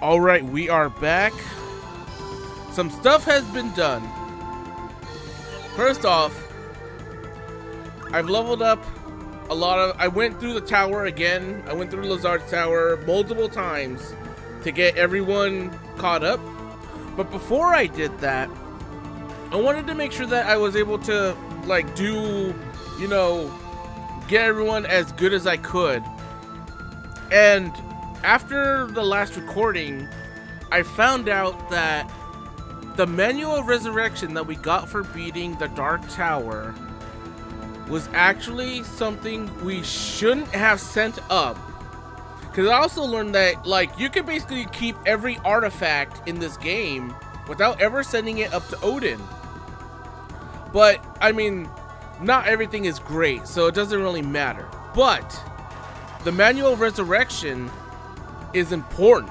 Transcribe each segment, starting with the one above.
All right, we are back. Some stuff has been done. First off, I've leveled up a lot of... I went through the tower again. I went through Lezard's tower multiple times to get everyone caught up. But before I did that, I wanted to make sure that I was able to, like, do, you know, get everyone as good as I could. And after the last recording, I found out that the Manual of Resurrection that we got for beating the Dark Tower was actually something we shouldn't have sent up. Because I also learned that, like, you can basically keep every artifact in this game without ever sending it up to Odin. But, I mean, not everything is great, so it doesn't really matter. But the Manual of Resurrection is important,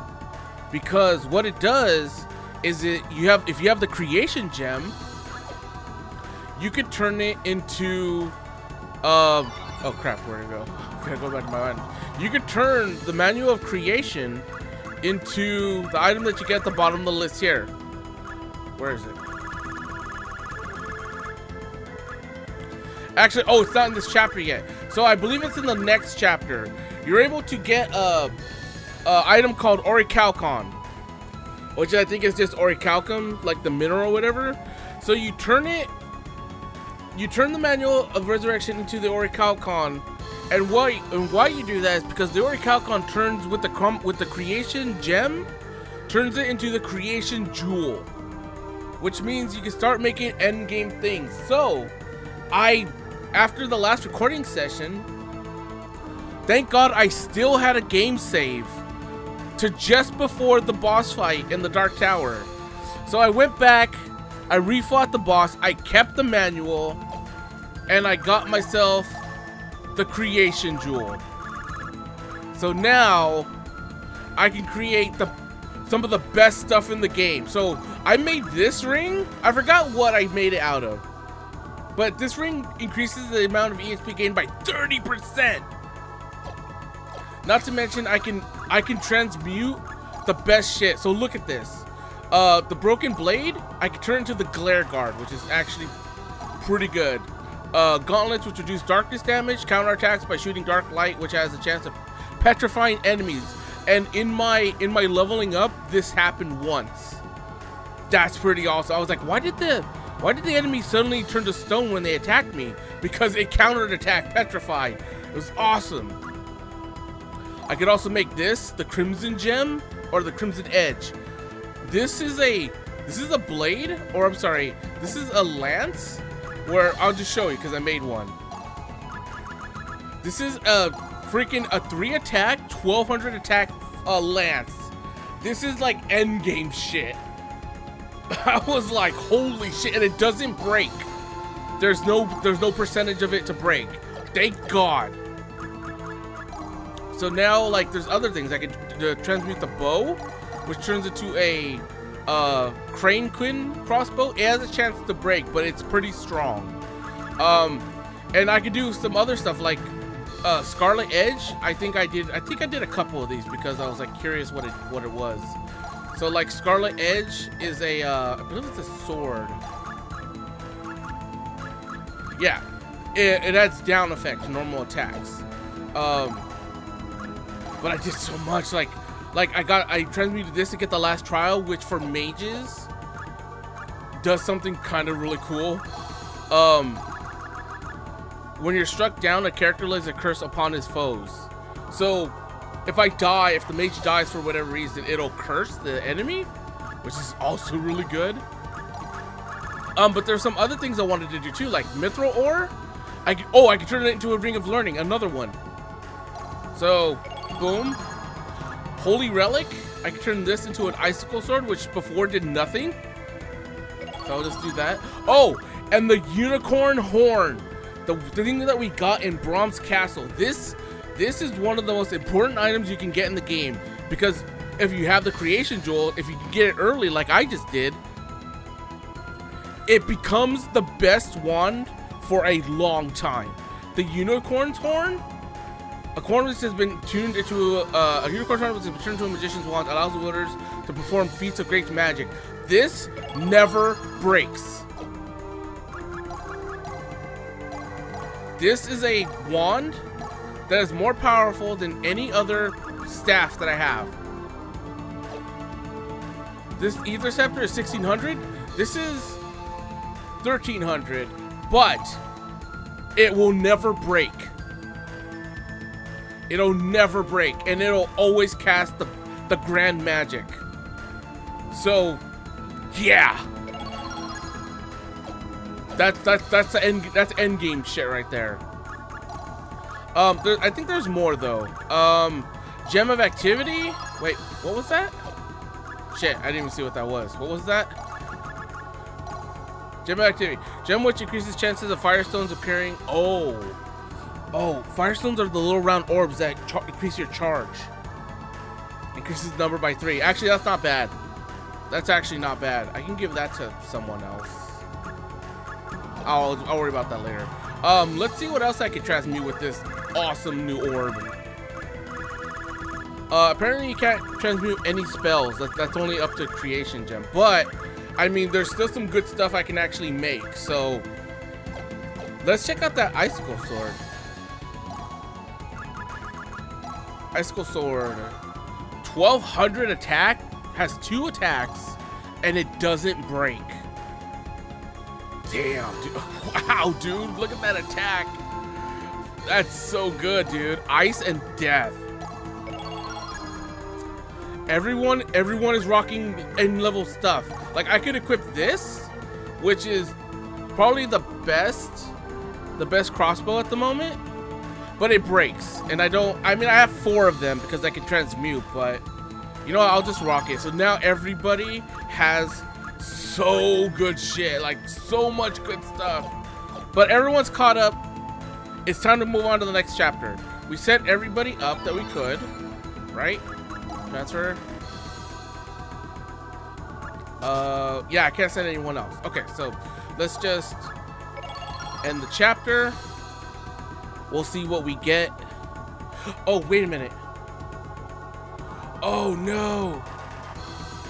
because what it does is if you have the creation gem, you could turn it into oh crap, where'd it go? I gotta go back to my mind. You could turn the Manual of Creation into the item that you get at the bottom of the list here. Where is it? Actually, oh, it's not in this chapter yet. So I believe it's in the next chapter. You're able to get a item called orichalcon, which I think is just orichalcum, like the mineral or whatever. So you turn it, you turn the Manual of Resurrection into the orichalcon, and why you do that is because the orichalcon turns with the creation gem, turns it into the creation jewel, which means you can start making end game things. So after the last recording session, thank God I still had a game save to just before the boss fight in the Dark Tower. So I went back, I refought the boss, I kept the manual, and I got myself the creation jewel. So now I can create some of the best stuff in the game. So I made this ring. I forgot what I made it out of, but this ring increases the amount of EXP gained by 30%. Not to mention I can transmute the best shit. So look at this. The broken blade, I can turn into the glare guard, which is actually pretty good. Gauntlets, which reduce darkness damage, counterattacks by shooting dark light, which has a chance of petrifying enemies. And in my leveling up, this happened once. That's pretty awesome. I was like, why did the enemy suddenly turn to stone when they attacked me? Because it countered attack petrified. It was awesome. I could also make this the Crimson Gem or the Crimson Edge. This is a blade, or I'm sorry, this is a lance, where I'll just show you because I made one. This is a 3 attack, 1200 attack lance. This is like end game shit. I was like, holy shit, and it doesn't break. There's no percentage of it to break. Thank God. So now, like, there's other things. I can transmute the bow, which turns into a cranequin crossbow. It has a chance to break, but it's pretty strong. And I could do some other stuff like Scarlet Edge. I think I did a couple of these because I was like curious what it was. So like Scarlet Edge is a I believe it's a sword. Yeah, it adds down effect to normal attacks. But I did so much, like I transmuted this to get the last trial, which for mages does something kind of really cool. When you're struck down, a character lays a curse upon his foes. So if the mage dies for whatever reason, it'll curse the enemy, which is also really good. But there's some other things I wanted to do too, like mithril ore. I could turn it into a ring of learning, another one. So boom. Holy relic. I can turn this into an icicle sword, which before did nothing. So I'll just do that. Oh, and the unicorn horn, the thing that we got in Brom's Castle. This is one of the most important items you can get in the game, because if you have the creation jewel, if you can get it early like I just did, it becomes the best wand for a long time. The unicorn's horn A corn which has been tuned into a unicorn horn which has been turned into a magician's wand allows the wielders to perform feats of great magic. This never breaks. This is a wand that is more powerful than any other staff that I have. This ether scepter is 1600. This is 1300, but it will never break. It'll never break, and it'll always cast the grand magic. So, yeah, that's the end. That's end game shit right there. I think there's more though. Gem of Activity. Wait, what was that? Shit, I didn't even see what that was. What was that? Gem of Activity. Gem which increases chances of firestones appearing. Oh, firestones are the little round orbs that increase your charge. Increases the number by 3. Actually, that's not bad. That's actually not bad. I can give that to someone else. I'll worry about that later. Let's see what else I can transmute with this awesome new orb. Apparently you can't transmute any spells. That's only up to creation gem. But, I mean, there's still some good stuff I can actually make. So, let's check out that icicle sword. Icicle sword. 1200 attack. Has 2 attacks. And it doesn't break. Damn, dude. Wow, dude. Look at that attack. That's so good, dude. Ice and death. Everyone is rocking end level stuff. Like, I could equip this, which is probably the best crossbow at the moment, but it breaks. And I mean, I have 4 of them because I can transmute, but you know what? I'll just rock it. So now everybody has so good shit, like so much good stuff, but everyone's caught up. It's time to move on to the next chapter. We set everybody up that we could, right? Transfer. Yeah, I can't send anyone else. Okay, so let's just end the chapter. We'll see what we get. Oh, wait a minute. Oh, no.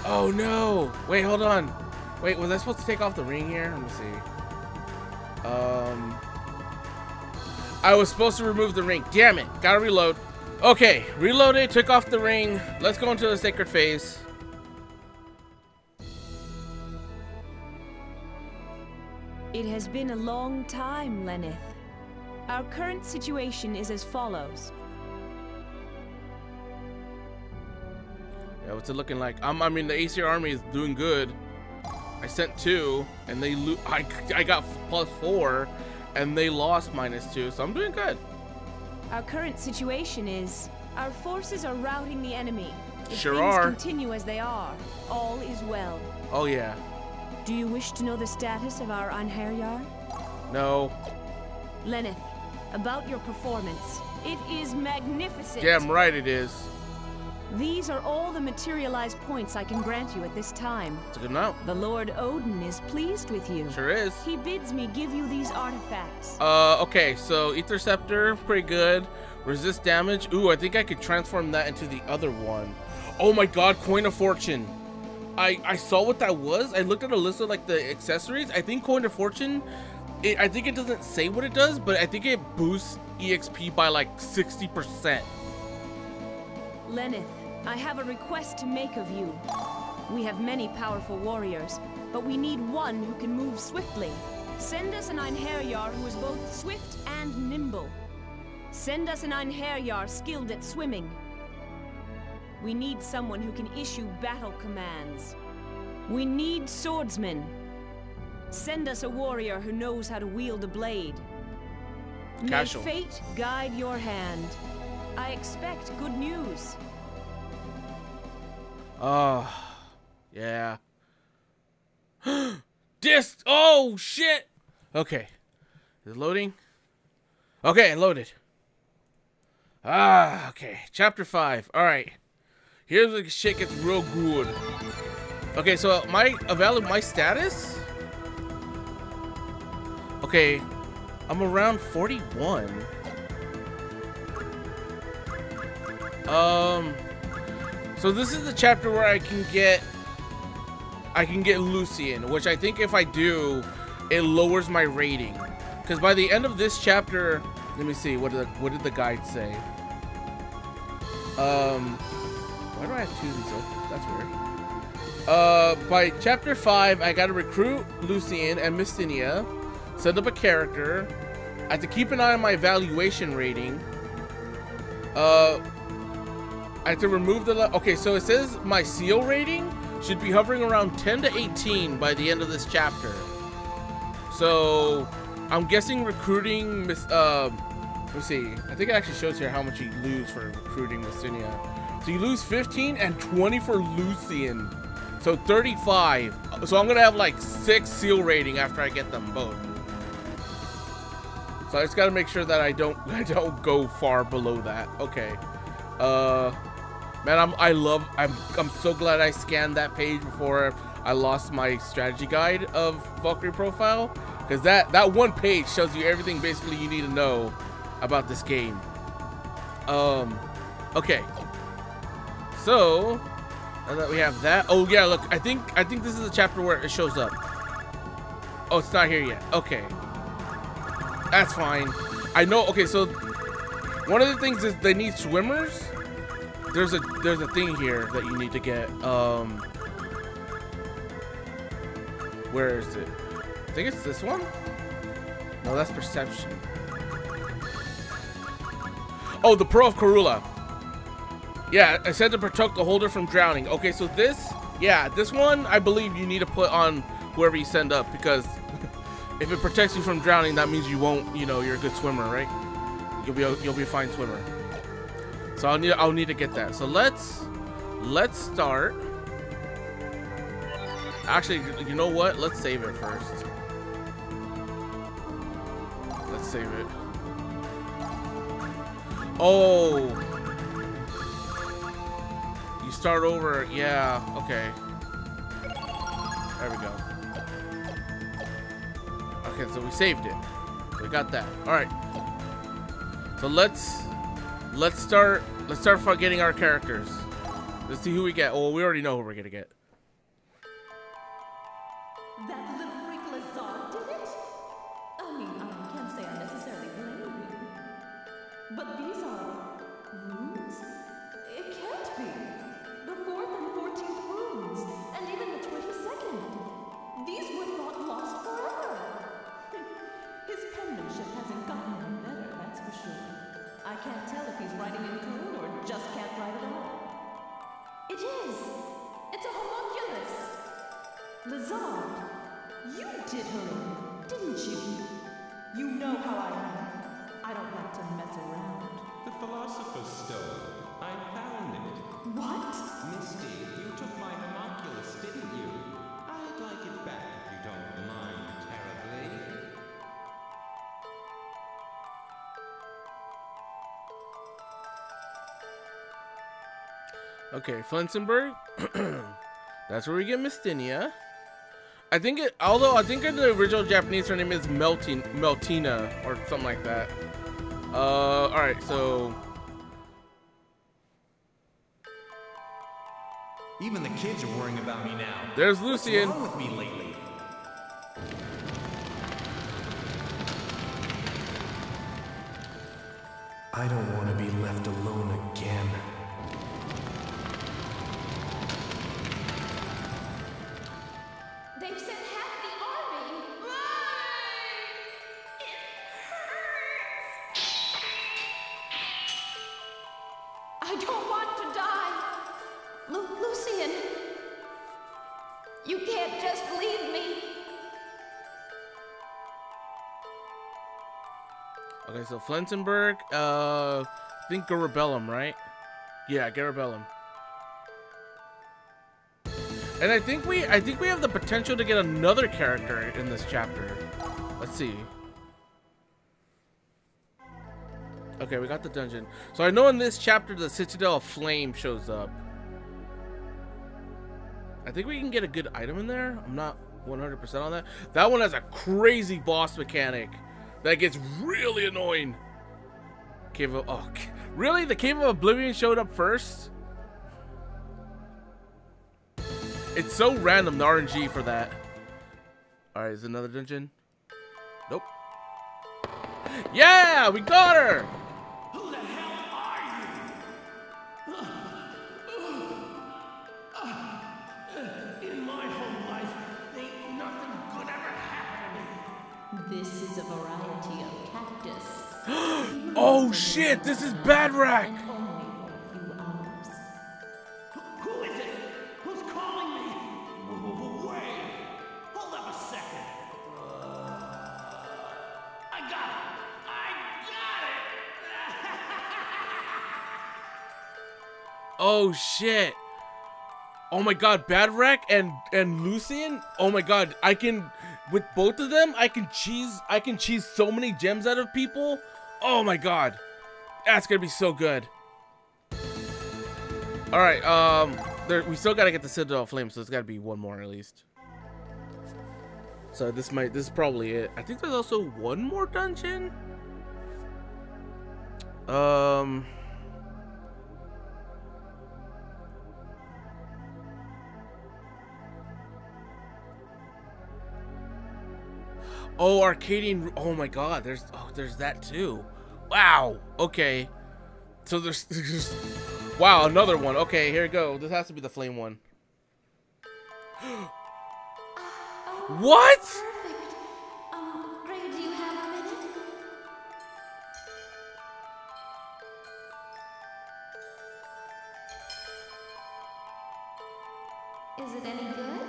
Oh, no. Wait, hold on. Wait, was I supposed to take off the ring here? Let me see. I was supposed to remove the ring. Damn it. Gotta reload. Okay, reloaded, took off the ring. Let's go into the sacred phase. It has been a long time, Lenneth. Our current situation is as follows. Yeah, what's it looking like? I mean, the ACR army is doing good. I sent 2, and they I got +4, and they lost -2, so I'm doing good. Our current situation is, our forces are routing the enemy. If things continue as they are, all is well. Oh yeah. Do you wish to know the status of our Einherjar? No. Lenneth, about your performance. It is magnificent. Damn right it is. These are all the materialized points I can grant you at this time. It's good now. The Lord Odin is pleased with you. Sure is. He bids me give you these artifacts. Okay, so ether scepter, pretty good. Resist damage. Ooh, I think I could transform that into the other one. Oh my god, Coin of Fortune. I saw what that was. I looked at a list of like the accessories. I think Coin of Fortune, I think it doesn't say what it does, but I think it boosts EXP by like 60%. Lenneth, I have a request to make of you. We have many powerful warriors, but we need one who can move swiftly. Send us an Einherjar who is both swift and nimble. Send us an Einherjar skilled at swimming. We need someone who can issue battle commands. We need swordsmen. Send us a warrior who knows how to wield a blade. Kashell. May fate guide your hand. I expect good news. Yeah. Oh, shit. Okay. Is it loading? Okay, loaded. Okay. Chapter 5. All right. Here's where the shit gets real good. Okay, so my status? Okay. I'm around 41. So this is the chapter where I can get Lucian, which I think if I do, it lowers my rating. Because by the end of this chapter, let me see, what did the guide say? Why do I have two of these open? That's weird. By chapter 5, I gotta recruit Lucian and Mystina, set up a character. I have to keep an eye on my valuation rating. I have to remove the... Okay, so it says my seal rating should be hovering around 10 to 18 by the end of this chapter. So, I'm guessing recruiting... let's see. I think it actually shows here how much you lose for recruiting Mystina. So you lose 15 and 20 for Lucian. So 35. So I'm going to have like 6 seal rating after I get them both. So I just got to make sure that I don't go far below that. Okay. Man, I'm so glad I scanned that page before I lost my strategy guide of Valkyrie profile, because that one page shows you everything basically you need to know about this game. Okay. So now that we have that, oh yeah, look, I think this is the chapter where it shows up. Oh, it's not here yet. Okay. That's fine. I know. Okay, so one of the things is they need swimmers. There's a thing here that you need to get. Where is it? I think it's this one. No, that's perception. Oh, the Pearl of Karula. Yeah, I said to protect the holder from drowning. Okay, so this, yeah, this one I believe you need to put on whoever you send up, because if it protects you from drowning, that means you won't, you know, you're a good swimmer, right? You'll be a fine swimmer. So I'll need to get that. So let's start. Actually, you know what? Let's save it first. Let's save it. Oh, you start over. Yeah. Okay. There we go. Okay, so we saved it. We got that. All right. So let's start getting our characters. Let's see who we get. Well, we already know who we're gonna get. That little freak Lezard did it. I mean, I can't say I necessarily blame you, but these are runes. It can't be the 4th and 14th runes, and even the 22nd. These were not lost forever. His penmanship hasn't gotten any better, that's for sure. I can't tell if he's writing in code or just can't write at all. It is! It's a homunculus! Lezard, you did her own, didn't you? You know how I am. I don't like to mess around. The philosopher's stone. I found it. What? Misty, you took my homunculus, didn't you? I'd like it back if you don't mind terribly. Okay, Flensenburg. That's where we get Mystina. I think it, although I think in the original Japanese her name is Meltina or something like that. All right, so even the kids are worrying about me now. There's Lucian. What's wrong with me lately? I don't want to be left alone again. So Flensenburg, I think Garabellum, right? Yeah, Garabellum. And I think we have the potential to get another character in this chapter. Let's see. Okay, we got the dungeon. So I know in this chapter the Citadel of Flame shows up. I think we can get a good item in there. I'm not 100% on that. That one has a crazy boss mechanic that gets really annoying. Okay, oh, Really? The Cave of Oblivion showed up first? It's so random, the RNG for that. Alright, is another dungeon? Nope. Yeah! We got her! Who the hell are you? In my whole life, ain't nothing good ever happened. This is a variety of cactus. Oh shit, this is Badrack! Who is it? Who's calling me? Wait! Hold up a second. I got it! I got it! Oh shit. Oh my god, Badrack and Lucian? Oh my god, I can, with both of them, I can cheese so many gems out of people. Oh my god, that's gonna be so good. All right, we still gotta get the Citadel of Flame, so it's gotta be one more at least. So this is probably it. I think there's also one more dungeon. Oh, Arcadian. Oh my god, there's that too. Wow. Okay. So there's wow, another one. Okay, here we go. This has to be the flame one. What? Perfect. Grey, do you have a minute? Is it any good?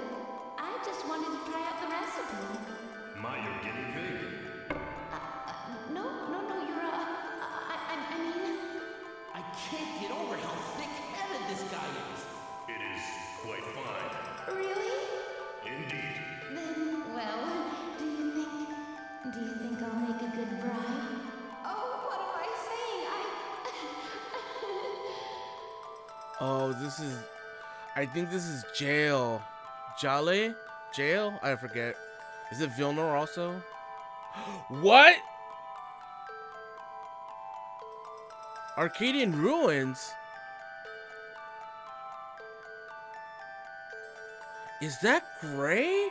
I just wanted to try out the recipe. My, you're getting big. No, you're, I mean... I can't get over how thick-headed this guy is. It is quite fine. Really? Indeed. Then, well, do you think I'll make a good bride? Oh, what am I saying? Oh, this is... I think this is jail. Jale? Jail? I forget. Is it Vilnor also? What? Arcadian Ruins? Is that Grey?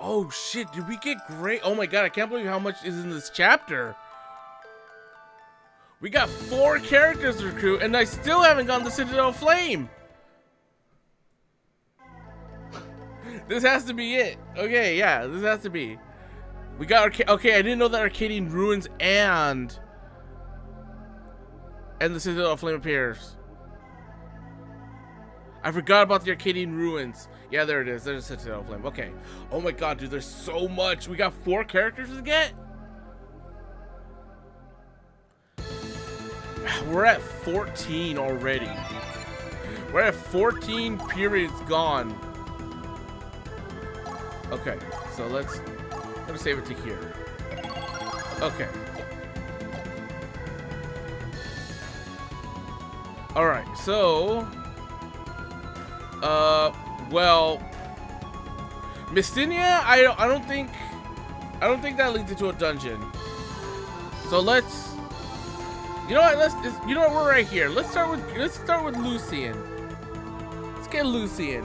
Oh shit, did we get Grey? Oh my god, I can't believe how much is in this chapter. We got 4 characters to recruit and I still haven't gotten the Citadel of Flame. This has to be it. Okay, yeah, this has to be. We got okay, I didn't know that Arcadian Ruins and the Citadel of Flame appears. I forgot about the Arcadian Ruins. Yeah, there it is. There's the Citadel of Flame. Okay. Oh my god, dude, there's so much. We got 4 characters to get? We're at 14 already. We're at 14 periods gone. Okay, so let me save it to here. Okay. All right, so, well, Mystina, I don't think that leads into a dungeon. So let's, you know what? We're right here. Let's start with Lucian. Let's get Lucian.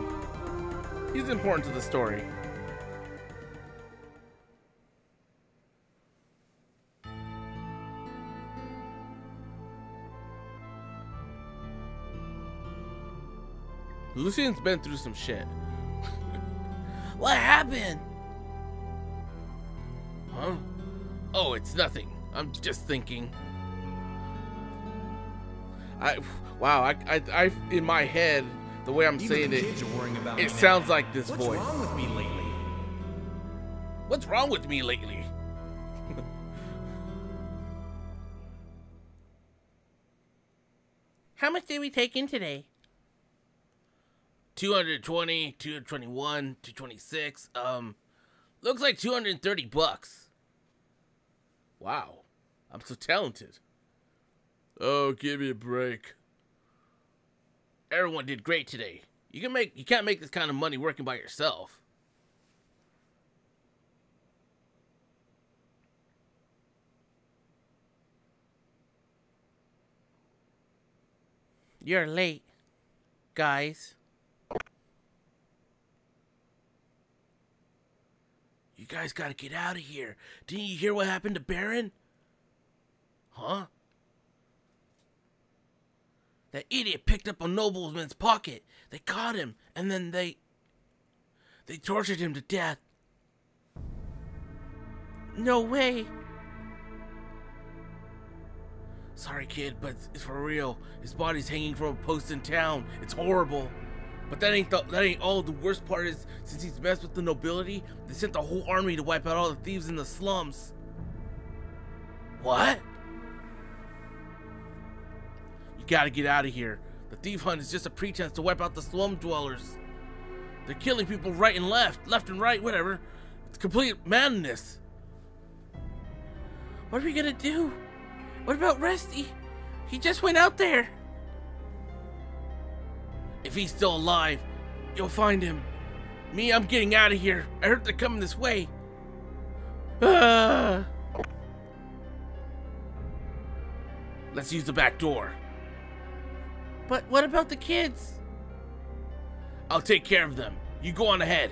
He's important to the story. Lucian's been through some shit. What happened? Huh? Oh, it's nothing. I'm just thinking. Wow, I in my head, the way I'm even saying it, it sounds like this voice. What's wrong with me lately? What's wrong with me lately? How much did we take in today? 220, 221, 226. Looks like 230 bucks. Wow, I'm so talented. Oh, give me a break. Everyone did great today. You can't make this kind of money working by yourself. You're late, guys. You guys gotta get out of here. Didn't you hear what happened to Baron? Huh? That idiot picked up a nobleman's pocket. They caught him, and then they tortured him to death. No way. Sorry, kid, but it's for real. His body's hanging from a post in town. It's horrible. But that ain't all. The worst part is, since he's messed with the nobility, they sent the whole army to wipe out all the thieves in the slums. What? You gotta get out of here. The thief hunt is just a pretense to wipe out the slum dwellers. They're killing people right and left and right, whatever. It's complete madness. What are we gonna do? What about Rusty? He just went out there. If he's still alive, you'll find him. Me, I'm getting out of here. I heard they're coming this way. Ah. Let's use the back door. But what about the kids? I'll take care of them. You go on ahead.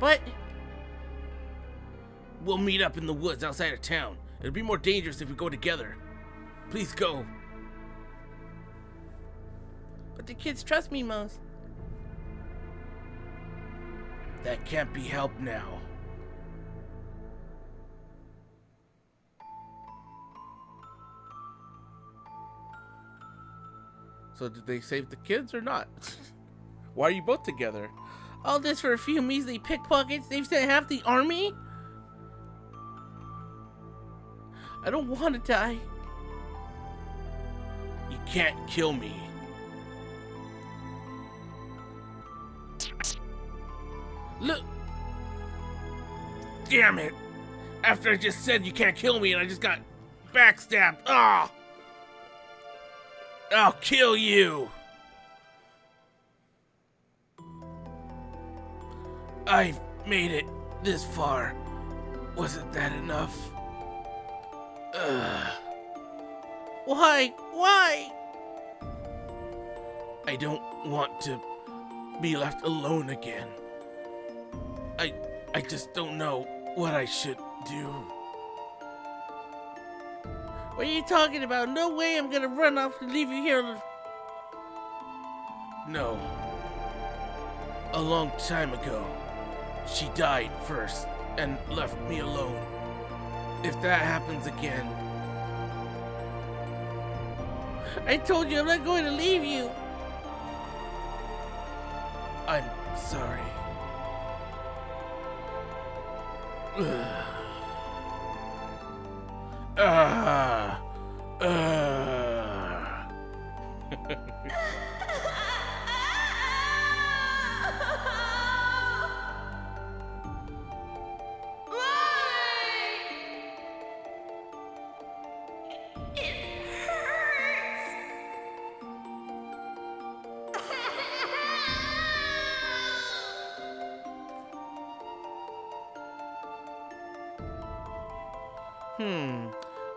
But... we'll meet up in the woods outside of town. It'll be more dangerous if we go together. Please go. But the kids trust me most. That can't be helped now. So did they save the kids or not? Why are you both together? All this for a few measly pickpockets? They've sent half the army? I don't want to die. You can't kill me. Look! Damn it! After I just said you can't kill me and I just got backstabbed. Ah! Oh. I'll kill you! I've made it this far. Wasn't that enough? Ugh. Why? Why? I don't want to be left alone again. I just don't know what I should do. What are you talking about? No way I'm gonna run off and leave you here. No. A long time ago, she died first and left me alone. If that happens again... I told you I'm not going to leave you. I'm sorry.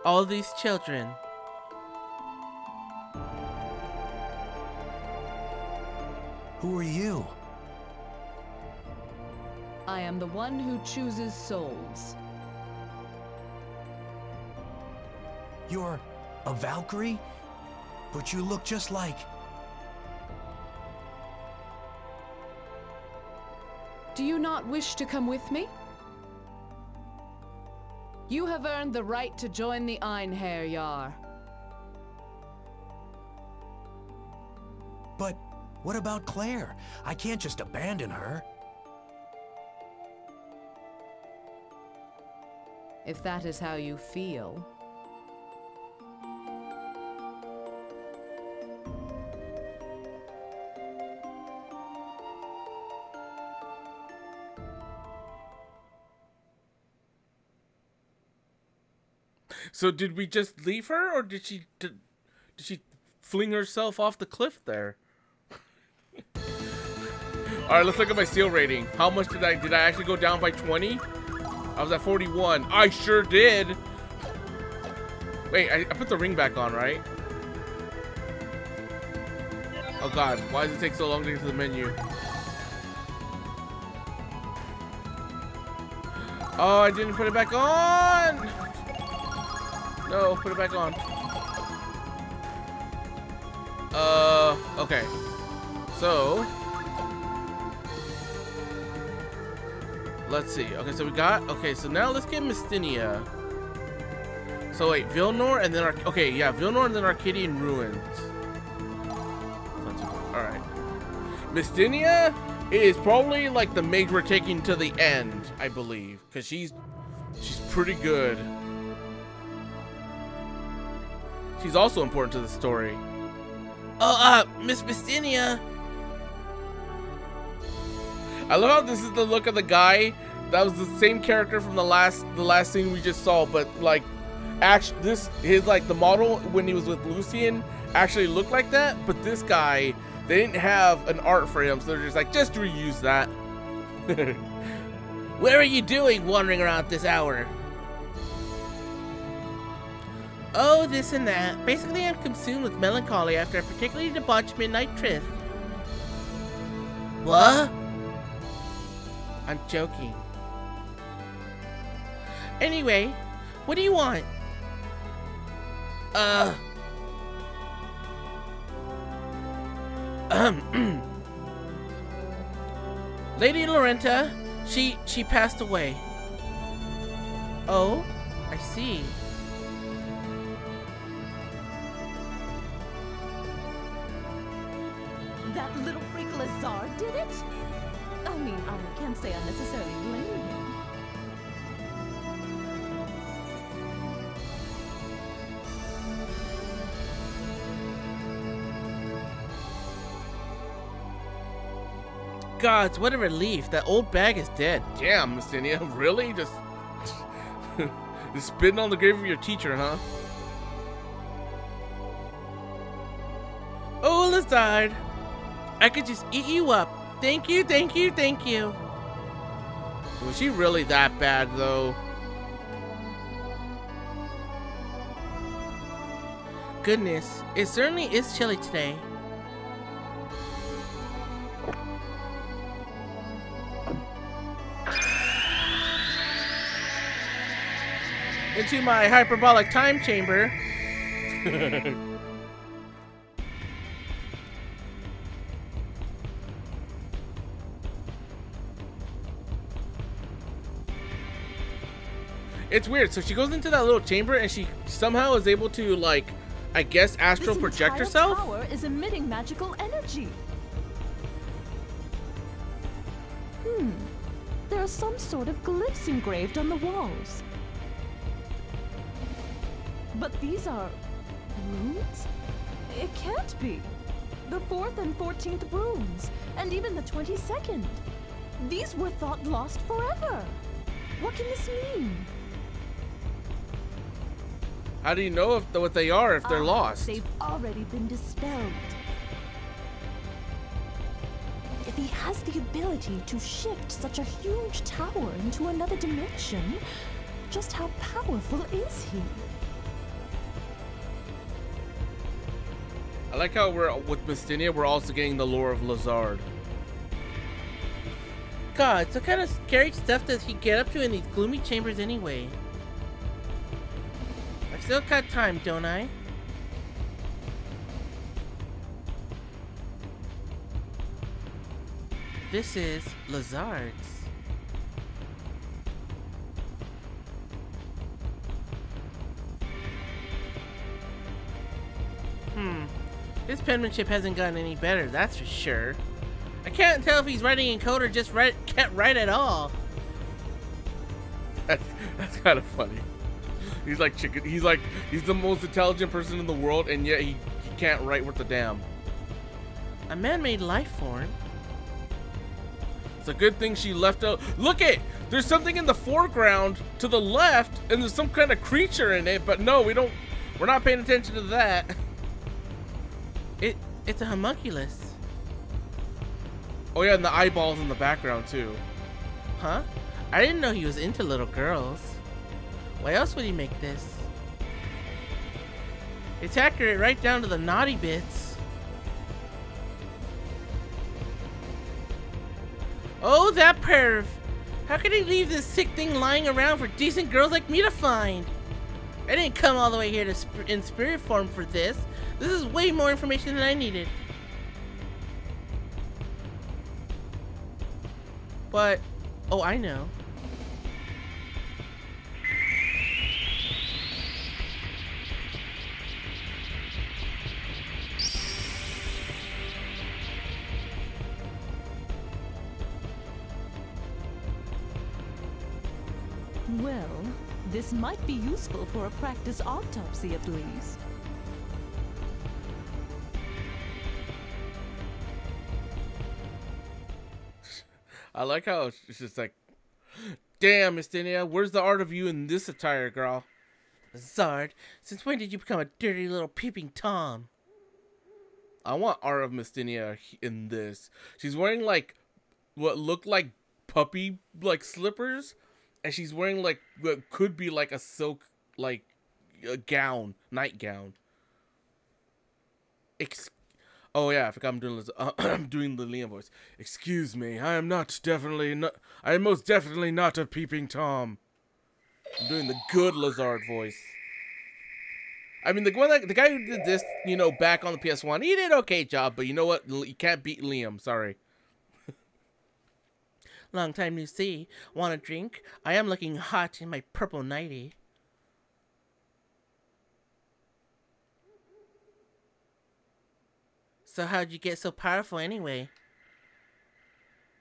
All these children. Who are you? I am the one who chooses souls. You're a Valkyrie? But you look just like... Do you not wish to come with me? You have earned the right to join the Einherjar. But what about Claire? I can't just abandon her. If that is how you feel. So did we just leave her, or did she fling herself off the cliff there? All right, let's look at my SEAL rating. How much did I actually go down by 20? I was at 41. I sure did. Wait, I put the ring back on, right? Oh god, why does it take so long to get to the menu? Oh, I didn't put it back on! No, put it back on. Okay. So... let's see. Okay, so we got... okay, so now let's get Mystina. So wait, Vilnor and then... okay, yeah, Vilnor and then Arcadian Ruins. Alright. Mystina is probably like the mage we're taking to the end, I believe. Because she's pretty good. She's also important to the story. Miss Mystina! I love how this is the look of the guy that was the same character from the last scene we just saw, but like actually his like the model when he was with Lucian actually looked like that, but this guy they didn't have an art for him, so they're just like just reuse that. What are you doing wandering around at this hour? Oh, this and that. Basically, I'm consumed with melancholy after a particularly debauched midnight tryst. What? I'm joking. Anyway, what do you want? Lady Lorenta, she passed away. Oh, I see. That little freak Lezard did it? I mean, I can't say I necessarily blame him. Gods, what a relief. That old bag is dead. Damn, Mystina, really? Just spitting on the grave of your teacher, huh? Oh, Lezard, I could just eat you up. Thank you, thank you, thank you. Was she really that bad, though? Goodness, it certainly is chilly today. Into my hyperbolic time chamber. It's weird. So she goes into that little chamber and she somehow is able to, like, I guess, astral project herself. This entire tower is emitting magical energy. There are some sort of glyphs engraved on the walls. But these are runes? It can't be. The 4th and 14th runes, and even the 22nd. These were thought lost forever. What can this mean? How do you know if what they are if they're lost? They've already been dispelled. If he has the ability to shift such a huge tower into another dimension, just how powerful is he? I like how we're with Mystina, we're also getting the lore of Lezard. God, so kind of scary stuff does he get up to in these gloomy chambers anyway? I've still got time, don't I? This is Lezard's. This penmanship hasn't gotten any better, that's for sure. I can't tell if he's writing in code or just can't write at all. That's kind of funny. He's like chicken. He's the most intelligent person in the world, and yet he can't write worth a damn. A man-made life form. It's a good thing she left out. Look it! There's something in the foreground to the left, and there's some kind of creature in it. But no, we're not paying attention to that. It's a homunculus. Oh yeah, and the eyeballs in the background too. Huh? I didn't know he was into little girls. Why else would he make this? It's accurate right down to the naughty bits. Oh, that perv! How could he leave this sick thing lying around for decent girls like me to find? I didn't come all the way here to in spirit form for this. This is way more information than I needed. But, oh, I know. Well, this might be useful for a practice autopsy at least. I like how it's just like, damn, Mystina, where's the art of you in this attire, girl? Lezard, since when did you become a dirty little peeping Tom? I want art of Mystina in this. She's wearing like what looked like puppy like slippers, and she's wearing like what could be like a silk like a gown, nightgown. Oh yeah, I forgot I'm doing this, I'm doing the Liam voice. Excuse me, I am most definitely not a peeping Tom. I'm doing the good Lezard voice. I mean, the guy who did this, you know, back on the PS1, he did an okay job, but you know what? You can't beat Liam. Sorry. Long time no see. Want a drink? I am looking hot in my purple nightie. So how'd you get so powerful anyway?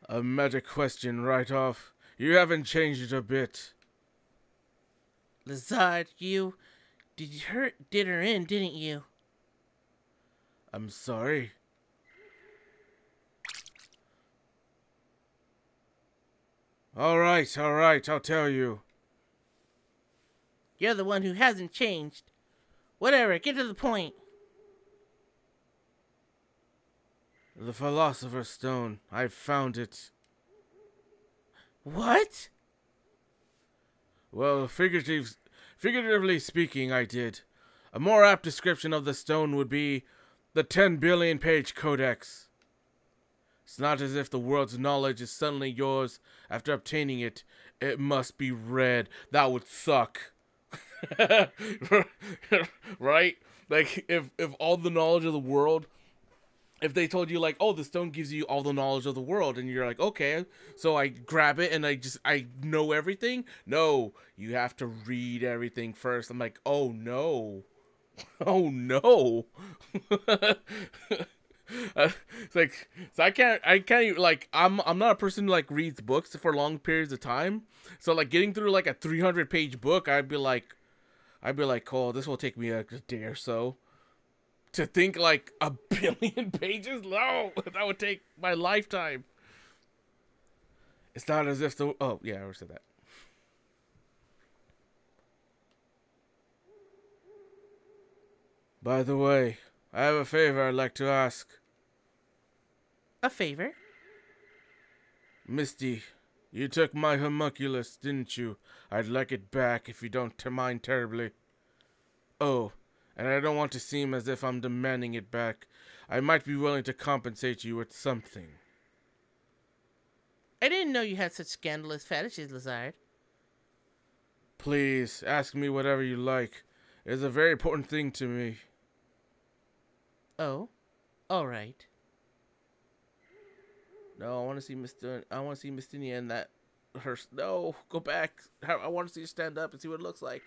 A magic question right off. You haven't changed a bit. Lezard, you did her in, didn't you? I'm sorry. Alright, I'll tell you. You're the one who hasn't changed. Whatever, get to the point. The Philosopher's Stone. I found it. What? Well, figuratively speaking, I did. A more apt description of the stone would be the 10-billion-page codex. It's not as if the world's knowledge is suddenly yours after obtaining it. It must be read. That would suck. Right? Like, if all the knowledge of the world... If they told you, like, oh, the stone gives you all the knowledge of the world, and you're like, okay, so I grab it and I know everything? No, you have to read everything first. I'm like, oh, no. Oh, no. It's like, so I can't even, like, I'm not a person who, like, reads books for long periods of time. So, like, getting through, like, a 300-page book, I'd be like, oh, this will take me like a day or so. To think like 1 billion pages? No, that would take my lifetime. It's not as if the... Oh, yeah, I already said that. By the way, I have a favor I'd like to ask. A favor? Misty, you took my homunculus, didn't you? I'd like it back if you don't mind terribly. Oh... And I don't want to seem as if I'm demanding it back. I might be willing to compensate you with something. I didn't know you had such scandalous fetishes, Lezard. Please, ask me whatever you like. It's a very important thing to me. Oh, all right. No, I want to see Mystina and that her. No, go back. I want to see her stand up and see what it looks like.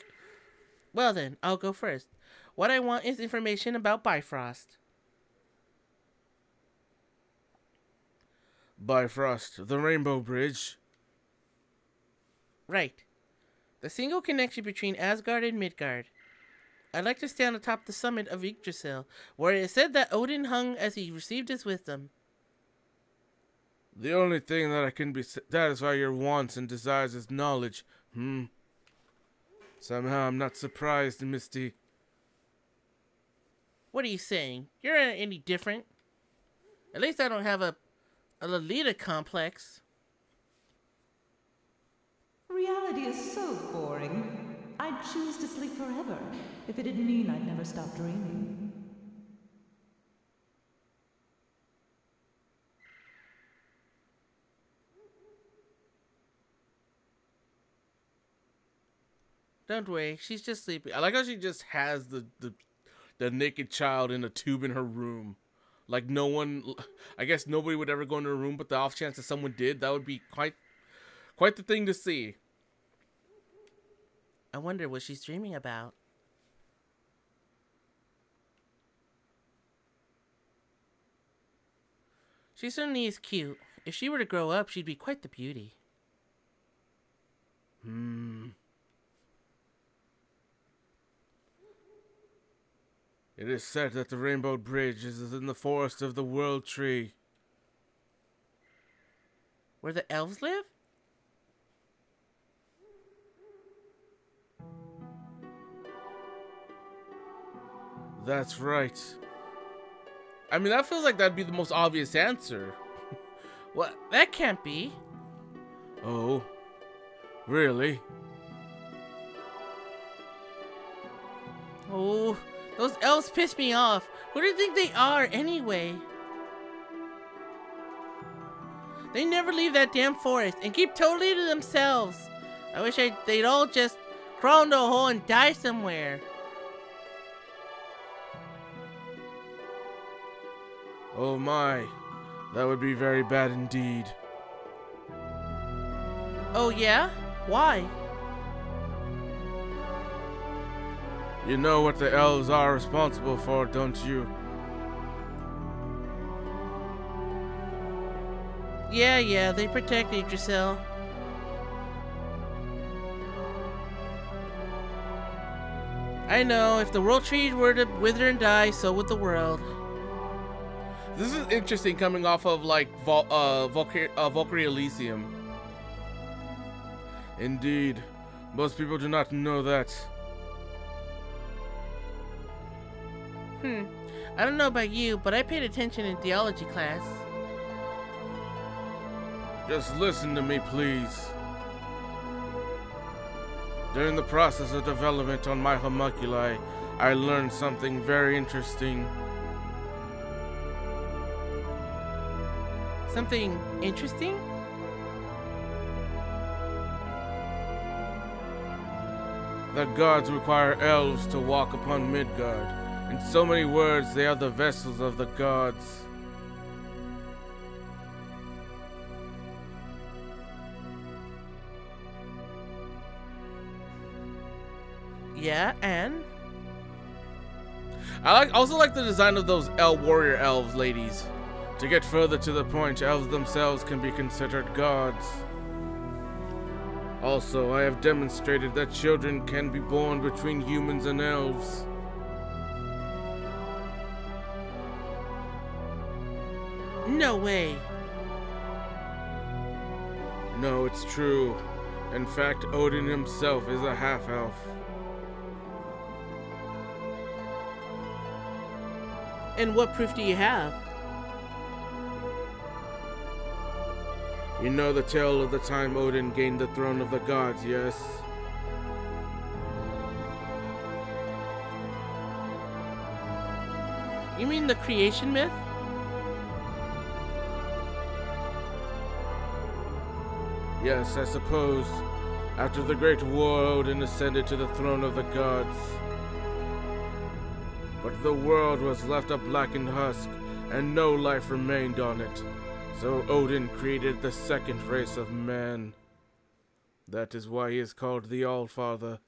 Well then, I'll go first. What I want is information about Bifrost. Bifrost, the Rainbow Bridge. Right. The single connection between Asgard and Midgard. I'd like to stand atop the summit of Yggdrasil, where it is said that Odin hung as he received his wisdom. The only thing that I can be satisfy your wants and desires is knowledge. Somehow I'm not surprised, Misty. What are you saying? You're not any different. At least I don't have a Lolita complex. Reality is so boring. I'd choose to sleep forever if it didn't mean I'd never stop dreaming. Don't worry, she's just sleeping. I like how she just has the naked child in a tube in her room. Like no one, I guess nobody would ever go into her room, but the off chance that someone did, that would be quite the thing to see. I wonder what she's dreaming about. She certainly is cute. If she were to grow up, she'd be quite the beauty. Hmm. It is said that the Rainbow Bridge is in the forest of the World Tree. Where the elves live? That's right. I mean, that feels like that'd be the most obvious answer. What? That can't be. Oh, really? Oh, those elves piss me off. Who do you think they are, anyway? They never leave that damn forest and keep totally to themselves. I wish they'd all just crawl into a hole and die somewhere. Oh my, that would be very bad indeed. Oh yeah? Why? You know what the elves are responsible for, don't you? Yeah, they protect Yggdrasil. I know, if the World Tree were to wither and die, so would the world. This is interesting coming off of, like, Valkyrie Elysium. Indeed. Most people do not know that. I don't know about you, but I paid attention in theology class. Just listen to me, please. During the process of development on my homunculi, I learned something very interesting. Something interesting? The gods require elves to walk upon Midgard. In so many words, they are the vessels of the gods. Yeah, and? I also like the design of those warrior elves, ladies. To get further to the point, elves themselves can be considered gods. Also, I have demonstrated that children can be born between humans and elves. No way! No, it's true. In fact, Odin himself is a half-elf. And what proof do you have? You know the tale of the time Odin gained the throne of the gods, yes? You mean the creation myth? Yes, I suppose. After the Great War, Odin ascended to the throne of the gods. But the world was left a blackened husk, and no life remained on it. So Odin created the second race of man. That is why he is called the Allfather.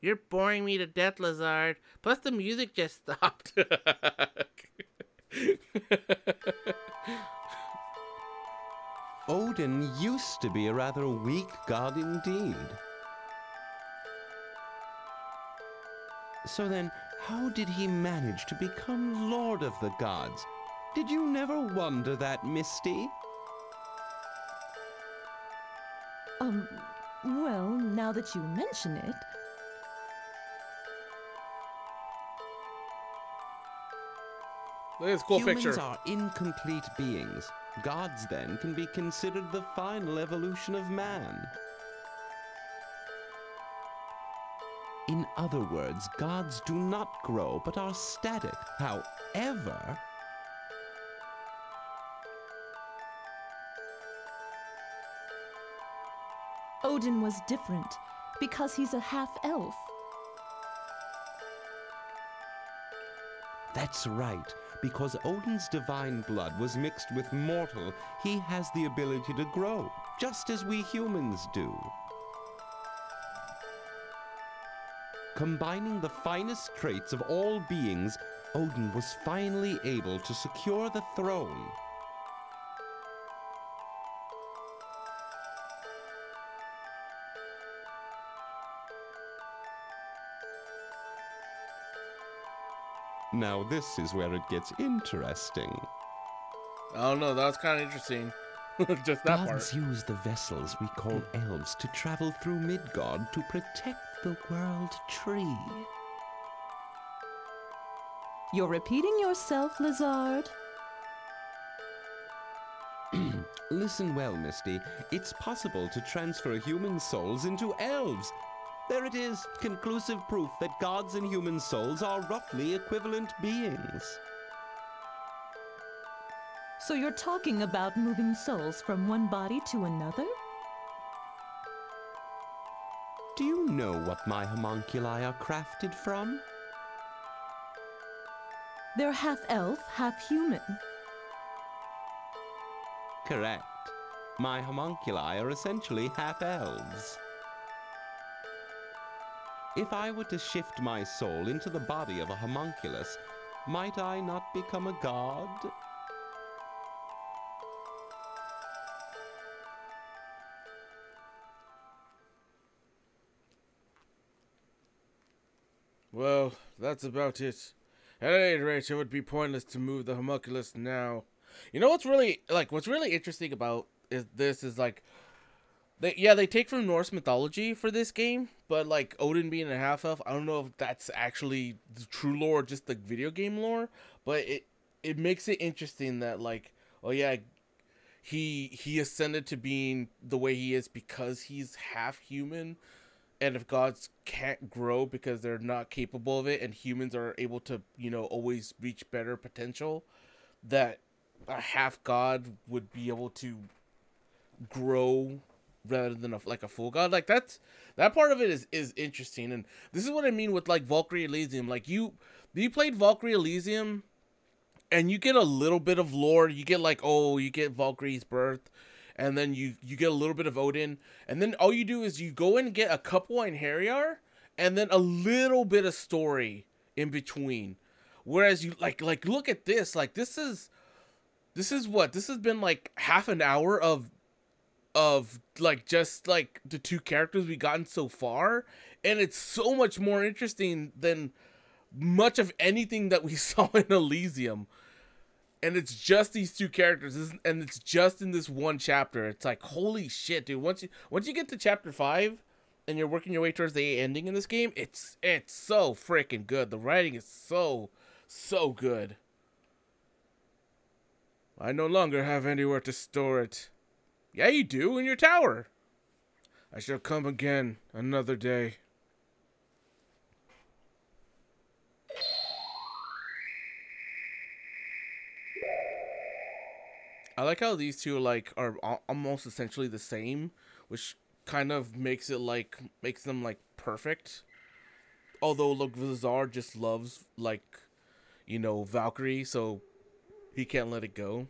You're boring me to death, Lezard. Plus the music just stopped. Odin used to be a rather weak god indeed. So then, how did he manage to become Lord of the Gods? Did you never wonder that, Misty? Well, now that you mention it... Look at this cool picture. Humans are incomplete beings. Gods, then, can be considered the final evolution of man. In other words, gods do not grow, but are static. However... Odin was different because he's a half-elf. That's right. Because Odin's divine blood was mixed with mortal, he has the ability to grow, just as we humans do. Combining the finest traits of all beings, Odin was finally able to secure the throne. Now this is where it gets interesting. Oh no, that was kind of interesting. Just that part. Gods use the vessels we call elves to travel through Midgard to protect the World Tree. You're repeating yourself, Lezard. Listen well, Misty. It's possible to transfer human souls into elves. There it is, conclusive proof that gods and human souls are roughly equivalent beings. So you're talking about moving souls from one body to another? Do you know what my homunculi are crafted from? They're half-elf, half-human. Correct. My homunculi are essentially half-elves. If I were to shift my soul into the body of a homunculus, might I not become a god? Well, that's about it. At any rate, it would be pointless to move the homunculus now. You know what's really, like, what's really interesting about this is, like, they take from Norse mythology for this game, but like Odin being a half-elf, I don't know if that's actually the true lore or just the video game lore, but it makes it interesting that, like, oh yeah, he ascended to being the way he is because he's half-human, and if gods can't grow because they're not capable of it and humans are able to, you know, always reach better potential, that a half-god would be able to grow rather than a full god. Like, that part of it is interesting, and this is what I mean with, like, Valkyrie Elysium. Like, you played Valkyrie Elysium and you get a little bit of lore, you get, like, oh, you get Valkyrie's birth, and then you get a little bit of Odin, and then all you do is you go and get a couple Einherjar and then a little bit of story in between. Whereas you like look at this, like, this is what this has been, like, half an hour of like just like the two characters we've gotten so far, and it's so much more interesting than much of anything that we saw in Elysium, and it's just these two characters, and it's just in this one chapter. It's like, holy shit, dude, once you get to chapter 5 and you're working your way towards the ending in this game, it's so freaking good. The writing is so good. I no longer have anywhere to store it. Yeah, you do, in your tower. I shall come again another day. I like how these two, like, are almost essentially the same, which kind of makes it, like, makes them, like, perfect. Although, look, Lezard just loves, like, you know, Valkyrie, so he can't let it go.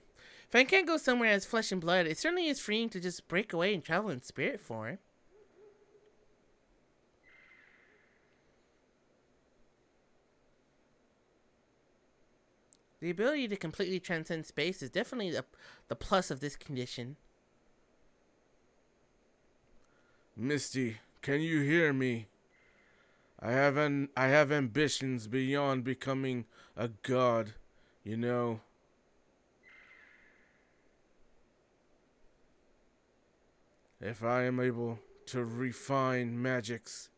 If I can't go somewhere as flesh and blood, it certainly is freeing to just break away and travel in spirit form. The ability to completely transcend space is definitely the plus of this condition. Misty, can you hear me? I have ambitions beyond becoming a god, you know. If I am able to refine magics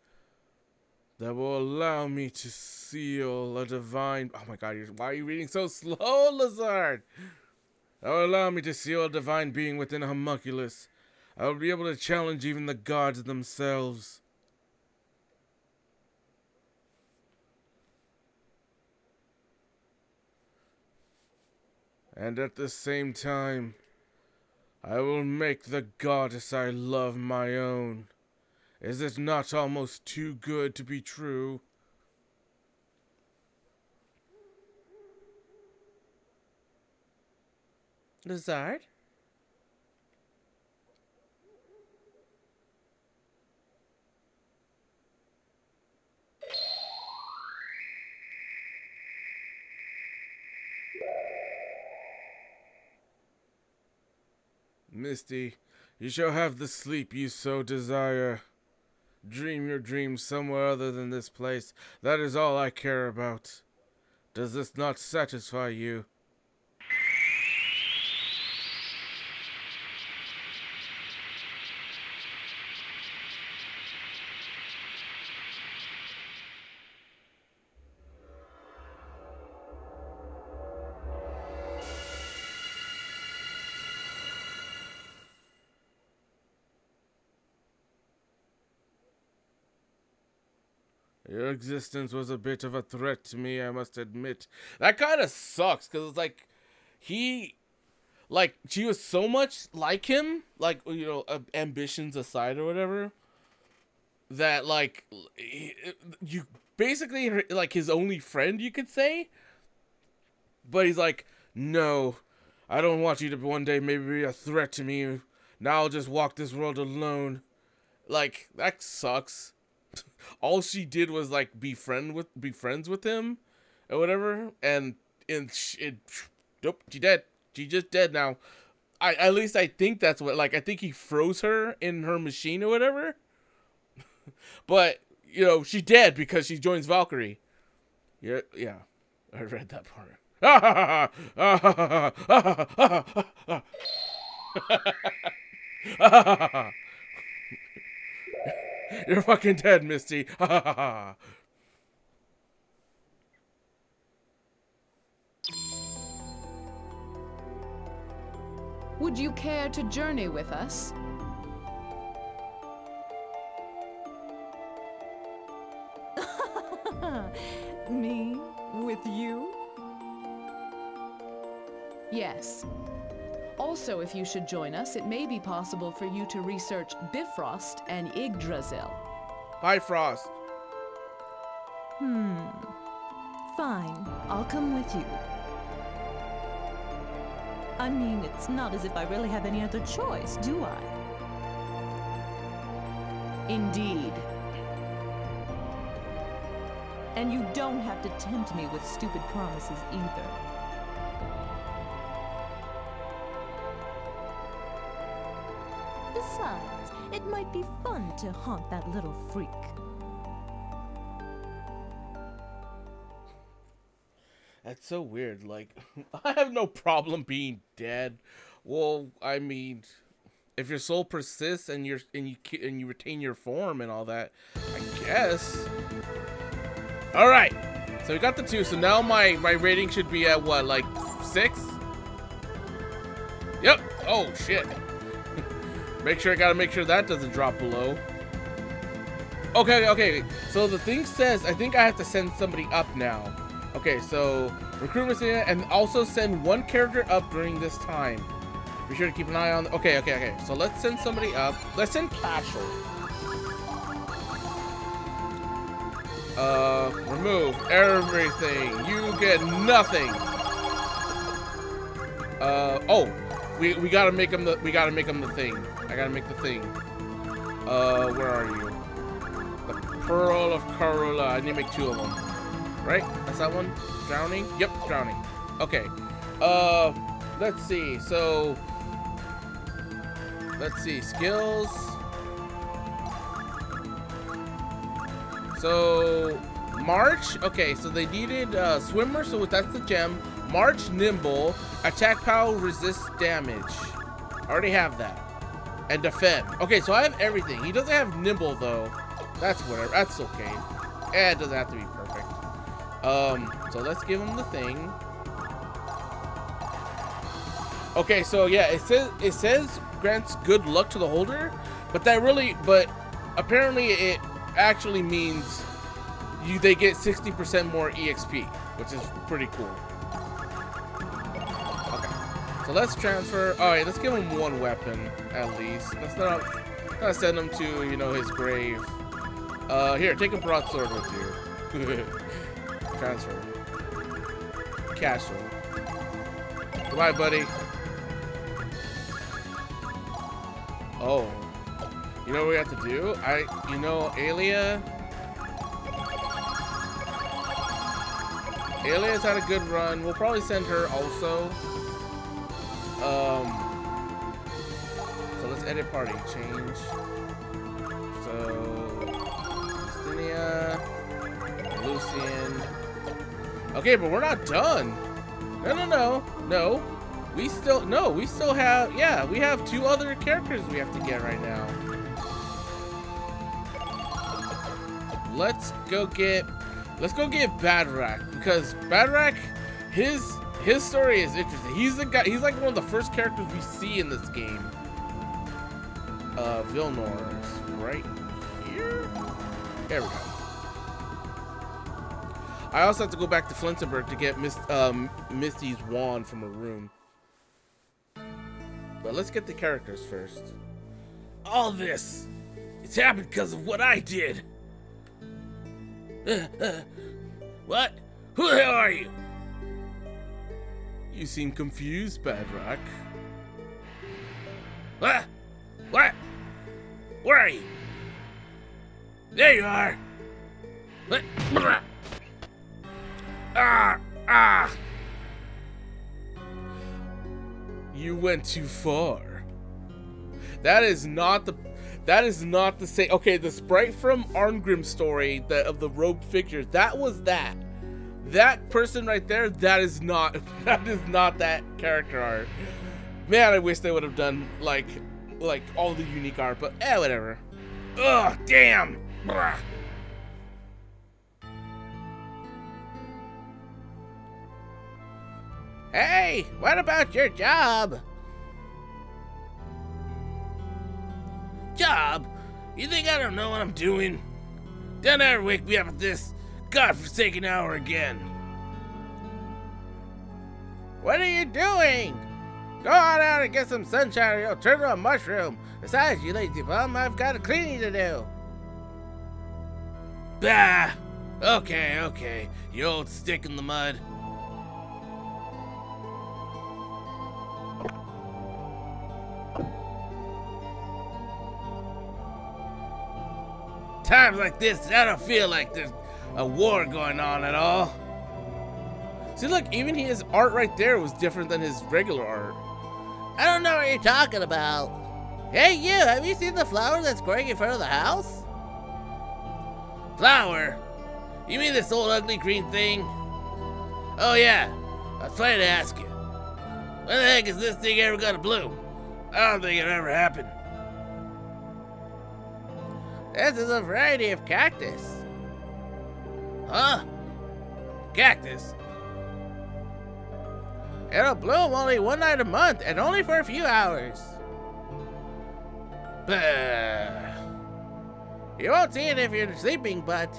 that will allow me to seal a divine... Oh my god, why are you reading so slow, Lezard? That will allow me to seal a divine being within a homunculus. I will be able to challenge even the gods themselves. And at the same time, I will make the goddess I love my own. Is it not almost too good to be true? Lezard? Misty, you shall have the sleep you so desire. Dream your dreams somewhere other than this place. That is all I care about. Does this not satisfy you? Your existence was a bit of a threat to me, I must admit. That kind of sucks, because it's like, she was so much like him, like, you know, ambitions aside or whatever, that, like, you basically, like, his only friend, you could say, but he's like, no, I don't want you to one day maybe be a threat to me, now I'll just walk this world alone. Like, that sucks. All she did was like be friends with him or whatever, and nope, she's just dead now. At least I think that's what, like, I think he froze her in her machine or whatever. But you know, she's dead because she joins Valkyrie. Yeah, I read that part. You're fucking dead, Misty. Ha ha ha ha. Would you care to journey with us? Me with you? Yes. Also, if you should join us, it may be possible for you to research Bifrost and Yggdrasil. Bifrost. Fine, I'll come with you. I mean, it's not as if I really have any other choice, do I? Indeed. And you don't have to tempt me with stupid promises either. Besides, it might be fun to haunt that little freak. That's so weird. Like, I have no problem being dead. Well, I mean, if your soul persists and you retain your form and all that, I guess. All right. So we got the 2. So now my rating should be at what, like 6? Yep. Oh shit. I gotta make sure that doesn't drop below. Okay. So the thing says, I think I have to send somebody up now. Okay, so recruit Mystina and also send one character up during this time. Be sure to keep an eye on. Okay. So let's send somebody up. Let's send Kashell. Remove everything. You get nothing. We gotta make him the thing. I gotta make the thing. Where are you? The Pearl of Corolla. I need to make 2 of them. Right? That's that one? Drowning? Yep, drowning. Okay. Let's see. So let's see. Skills. So March. Okay, so they needed swimmer, so that's the gem. March, nimble, attack power, resist damage. I already have that. And defend. Okay, so I have everything. He doesn't have nimble though. That's whatever. That's okay. Eh, it doesn't have to be perfect. So let's give him the thing. Okay, so yeah, it says grants good luck to the holder, but apparently it actually means they get 60% more EXP, which is pretty cool. So let's transfer. All right, let's give him one weapon at least. Let's not send him to, you know, his grave. Here, take a broadsword with you. Transfer. Castle. Goodbye, buddy. Oh, you know what we have to do? You know, Aelia's had a good run. We'll probably send her also. So let's edit party change. So Mystina, Lucian. Okay, but we're not done. No. We still have, yeah, we have two other characters we have to get right now. Let's go get Badrack, because Badrack, his story is interesting. He's the guy. He's like one of the first characters we see in this game. Vilnor is right here. There we go. I also have to go back to Flensenburg to get Misty's wand from her room. But let's get the characters first. All this, it's happened because of what I did. What? Who the hell are you? You seem confused, Badrack. What? What? Where are you? There you are. What? Ah! You went too far. That is not the same. Okay, the sprite from Arngrim's story, of the robed figure, that was that. That person right there, that is not that character art. Man, I wish they would have done like all the unique art, but eh, whatever. Ugh, damn. Blah. Hey, what about your job? Job? You think I don't know what I'm doing? Don't ever wake me up at this godforsaken hour again. What are you doing? Go on out and get some sunshine or you'll turn to a mushroom. Besides, you lazy bum, I've got a cleaning to do. Bah! Okay, you old stick in the mud. Times like this, I don't feel like there's a war going on at all. See, look, even his art right there was different than his regular art. I don't know what you're talking about. Hey, you, have you seen the flower that's growing in front of the house? Flower? You mean this old ugly green thing? Oh, yeah. I was planning to ask you. When the heck is this thing ever gonna bloom? I don't think it ever happened. This is a variety of cactus. Huh? Cactus? It'll bloom only one night a month and only for a few hours. Bah. You won't see it if you're sleeping, but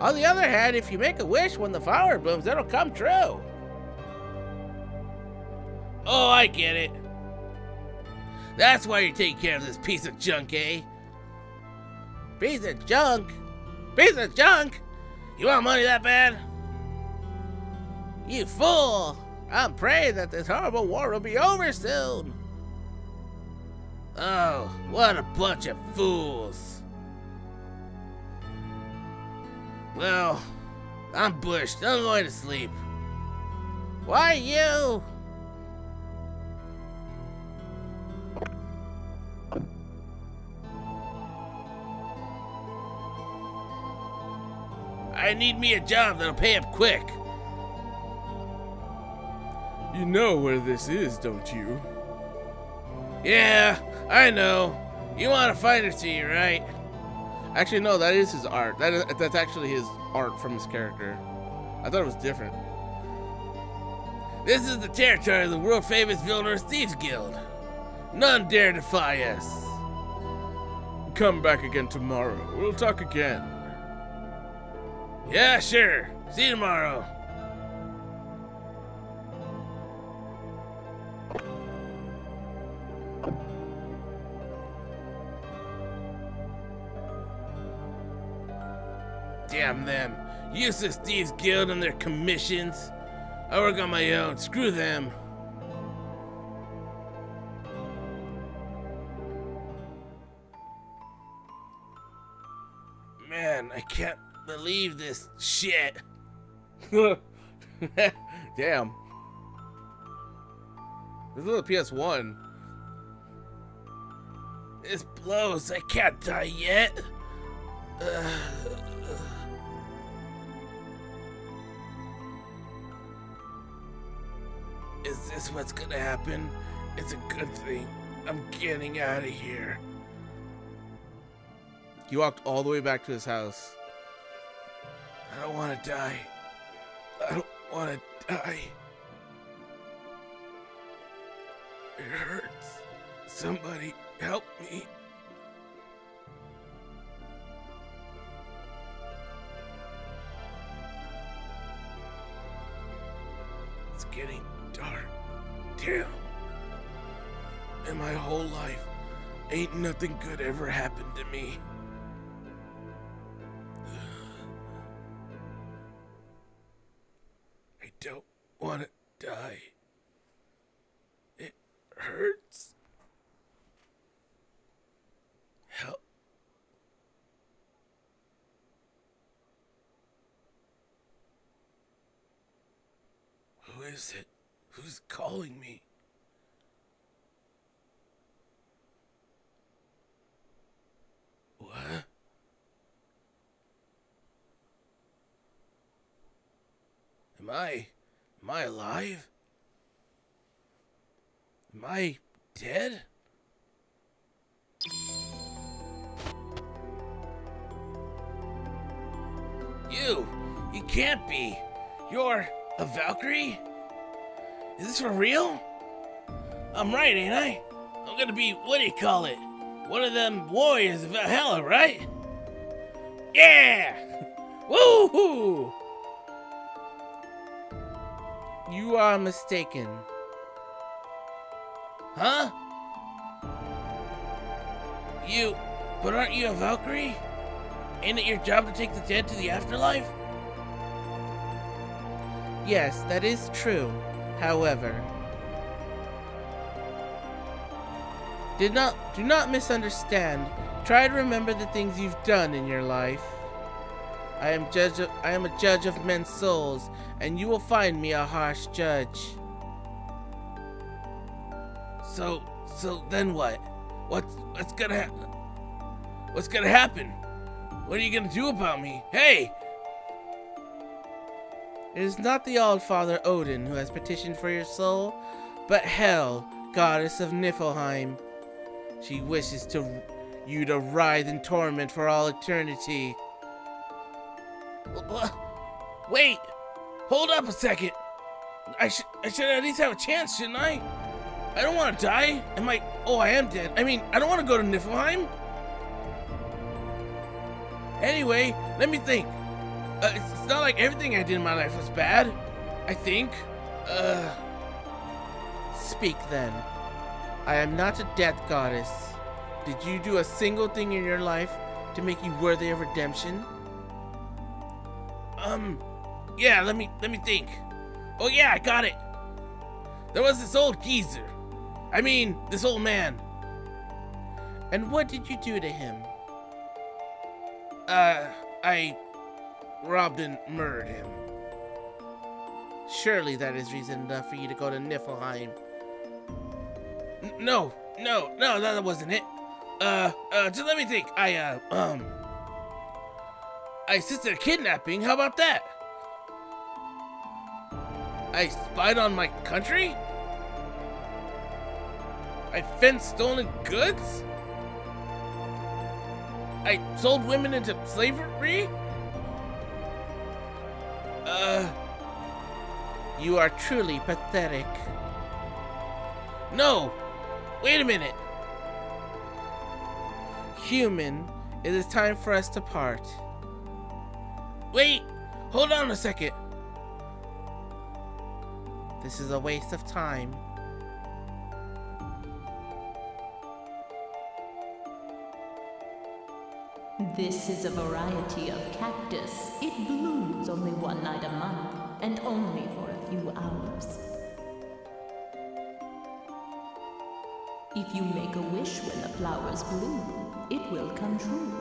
on the other hand, if you make a wish when the flower blooms, it'll come true. Oh, I get it. That's why you're taking care of this piece of junk, eh? Piece of junk? Piece of junk? You want money that bad? You fool! I'm praying that this horrible war will be over soon. Oh, what a bunch of fools. Well, I'm bushed. I'm going to sleep. Why you? I need me a job that'll pay up quick. You know where this is, don't you? Yeah, I know. You want to find it to you, right? Actually, no, that is his art. That's actually his art from his character. I thought it was different. This is the territory of the world-famous Vilnor Thieves Guild. None dare defy us. Come back again tomorrow. We'll talk again. Yeah, sure. See you tomorrow. Damn them. Useless Thieves Guild and their commissions. I work on my own. Screw them. Man, I can't believe this shit. Damn. This is a PS1. This blows. I can't die yet. Is this what's gonna happen? It's a good thing. I'm getting out of here. You walked all the way back to his house. I don't want to die. I don't want to die. It hurts. Somebody help me. It's getting dark. Damn. In my whole life, ain't nothing good ever happened to me. I don't want to die. It hurts. Help. Who is it? Who's calling me? What? Am I alive? Am I dead? You can't be. You're a Valkyrie? Is this for real? I'm right, ain't I? I'm gonna be, what do you call it? One of them warriors of Valhalla, right? Yeah! Woohoo! You are mistaken. Huh? You, but aren't you a Valkyrie? Ain't it your job to take the dead to the afterlife? Yes, that is true. However, do not misunderstand. Try to remember the things you've done in your life. I am a judge of men's souls, and you will find me a harsh judge. So then what? What's gonna happen? What are you gonna do about me? Hey! It is not the Allfather Odin who has petitioned for your soul, but Hel, goddess of Niflheim. She wishes you to writhe in torment for all eternity. Wait! Hold up a second! I should at least have a chance, shouldn't I? I don't want to die. I am dead. I mean, I don't want to go to Niflheim. Anyway, let me think. It's not like everything I did in my life was bad, I think. Speak then. I am not a death goddess. Did you do a single thing in your life to make you worthy of redemption? Yeah, let me think. Oh yeah, I got it. There was this old geezer. I mean, this old man. And what did you do to him? I robbed and murdered him. Surely that is reason enough for you to go to Niflheim. No, that wasn't it. Just let me think. I assisted a kidnapping. How about that? I spied on my country? I fenced stolen goods? I sold women into slavery? You are truly pathetic. No! Wait a minute! Human, it is time for us to part. Wait! Hold on a second! This is a waste of time. This is a variety of cactus. It blooms only one night a month, and only for a few hours. If you make a wish when the flowers bloom, it will come true.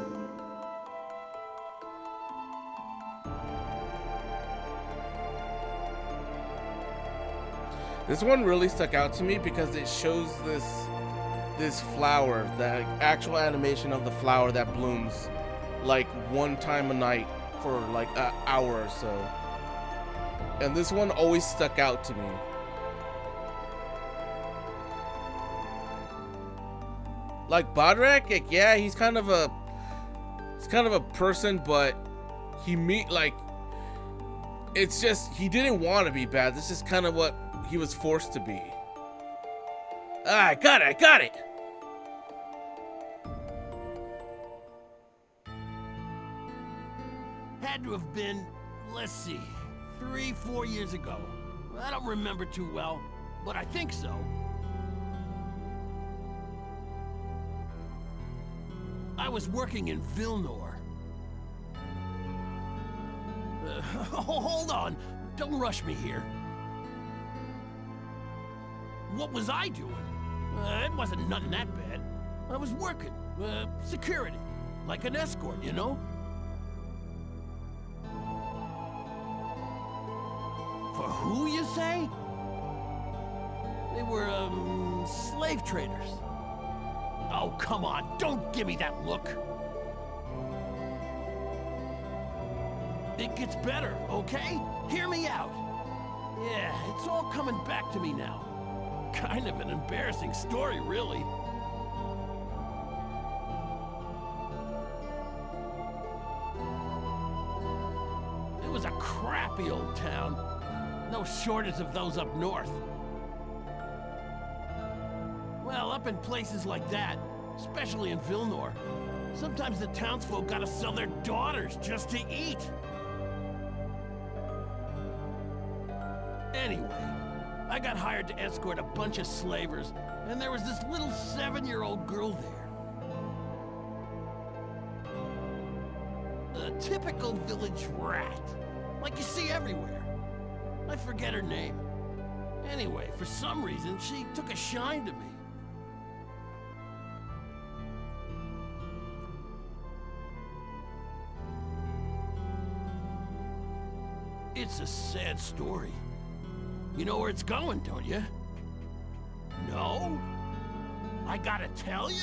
This one really stuck out to me because it shows this flower, the actual animation of the flower that blooms like one time a night for like an hour or so. And this one always stuck out to me. Like Badrack, like, yeah, he's kind of a person, but it's just he didn't want to be bad. This is kind of what he was forced to be. Ah, I got it. Had to have been, let's see, 3-4 years ago. I don't remember too well, but I think so. I was working in Vilnor. Hold on, don't rush me here. What was I doing? It wasn't nothing that bad. I was working, security, like an escort, you know? For who, you say? They were, slave traders. Oh, come on, don't give me that look. It gets better, okay? Hear me out. Yeah, it's all coming back to me now. Kind of an embarrassing story, really. It was a crappy old town. No shortage of those up north. Well, up in places like that, especially in Vilnor, sometimes the townsfolk gotta sell their daughters just to eat. Anyway, I got hired to escort a bunch of slavers, and there was this little 7-year-old girl there. A typical village rat, like you see everywhere. I forget her name. Anyway, for some reason, she took a shine to me. It's a sad story. You know where it's going, don't you? No? I gotta tell you?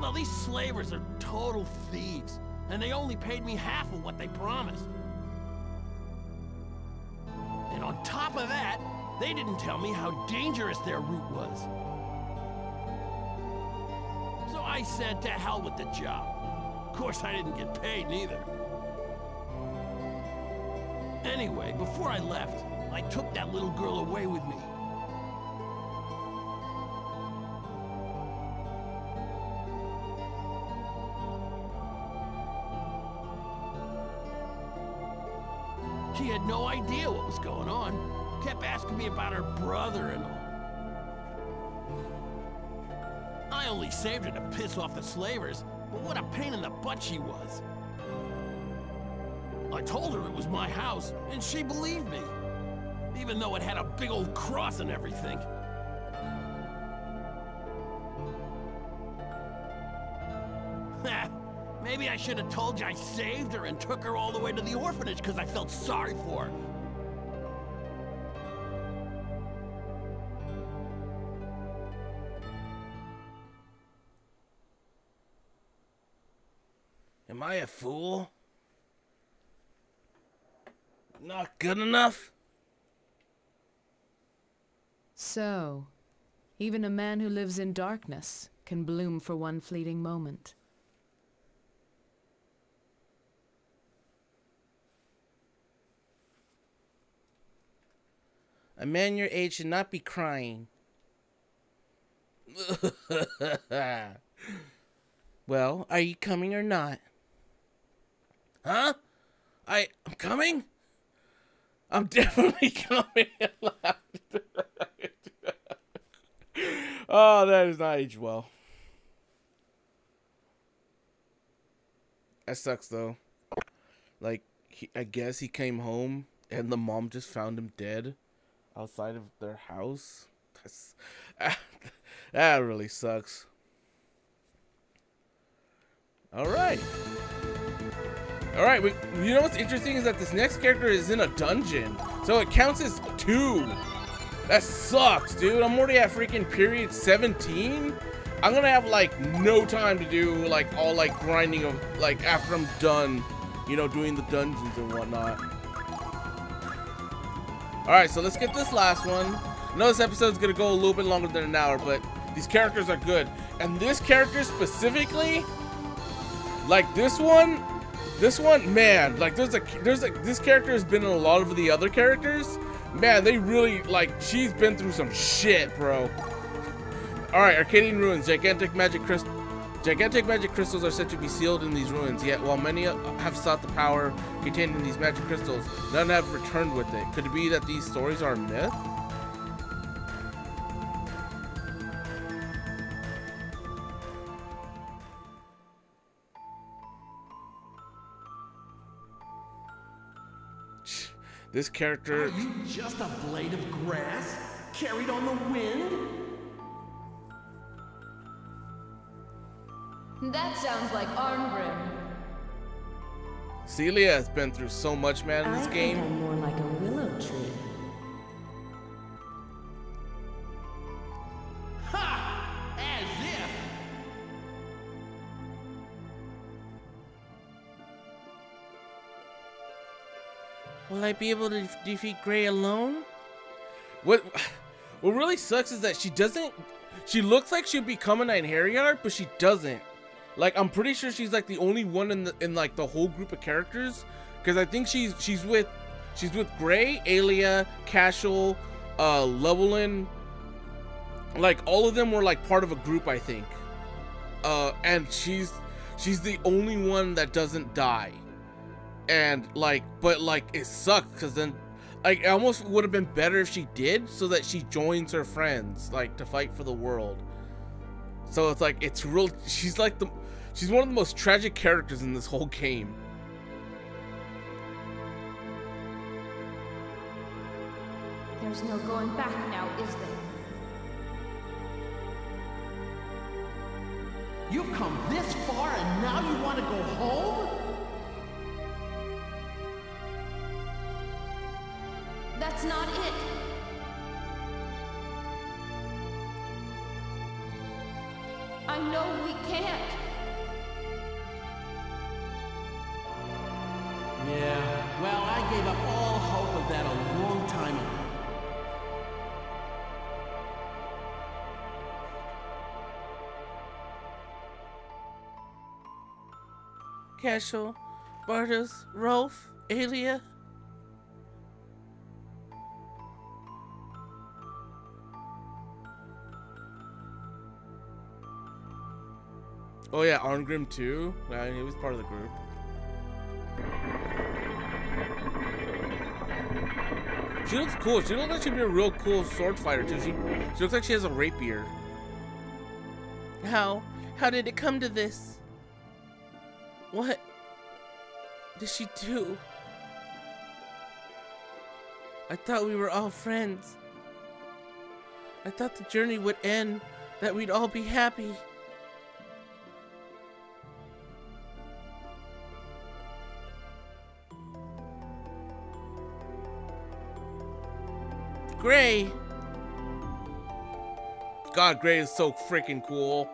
Well, these slavers are total thieves, and they only paid me half of what they promised. And on top of that, they didn't tell me how dangerous their route was. So I said, to hell with the job. Of course, I didn't get paid neither. Anyway, before I left, I took that little girl away with me. She had no idea what was going on. Kept asking me about her brother and all. I only saved her to piss off the slavers. But what a pain in the butt she was. I told her it was my house, and she believed me. Even though it had a big old cross and everything. Maybe I should have told you I saved her and took her all the way to the orphanage because I felt sorry for her. Am I a fool? Not good enough? So, even a man who lives in darkness can bloom for one fleeting moment. A man your age should not be crying. Well, are you coming or not? Huh? I'm coming? I'm definitely coming. Oh, that is not aged well. That sucks, though. Like, I guess he came home, and the mom just found him dead outside of their house. That really sucks. Alright. Alright, you know what's interesting is that this next character is in a dungeon. So it counts as 2. That sucks, dude. I'm already at freaking period 17. I'm gonna have, like, no time to do, like, all, like, grinding of, like, after I'm done, you know, doing the dungeons and whatnot. Alright, so let's get this last one. I know this episode's gonna go a little bit longer than an hour, but these characters are good. And this character specifically, like, this one, man, like, this character has been in a lot of the other characters. Man, they really, like, she's been through some shit, bro. Alright, Arcadian Ruins. Gigantic magic crystals are said to be sealed in these ruins, yet while many have sought the power contained in these magic crystals, none have returned with it. Could it be that these stories are myth? This character... Are you just a blade of grass carried on the wind? That sounds like Arngrim. Celia has been through so much, man, in this game. I'm more like a willow tree. Ha! As if. Will I be able to defeat Grey alone? What really sucks is that she doesn't. She looks like she'd become an Einherjar, but she doesn't. Like, I'm pretty sure she's, like, the only one in like, the whole group of characters. Because I think she's with Grey, Aelia, Kashell, Llewellyn. Like, all of them were, like, part of a group, I think. And she's the only one that doesn't die. And, like, but, like, it sucks. Because then, like, it almost would have been better if she did. So that she joins her friends, like, to fight for the world. So it's, like, it's real. She's, like, she's one of the most tragic characters in this whole game. There's no going back now, is there? You've come this far and now you want to go home? That's not it. I know we can't. Yeah, well, I gave up all hope of that a long time ago. Cashel, Bartas, Rolf, Aelia. Oh yeah, Arngrim too. Well, he was part of the group. She looks cool. She looks like she'd be a real cool sword fighter too. She looks like she has a rapier. How did it come to this? What did she do? I thought we were all friends. I thought the journey would end, that we'd all be happy. Grey! God, Grey is so freaking cool.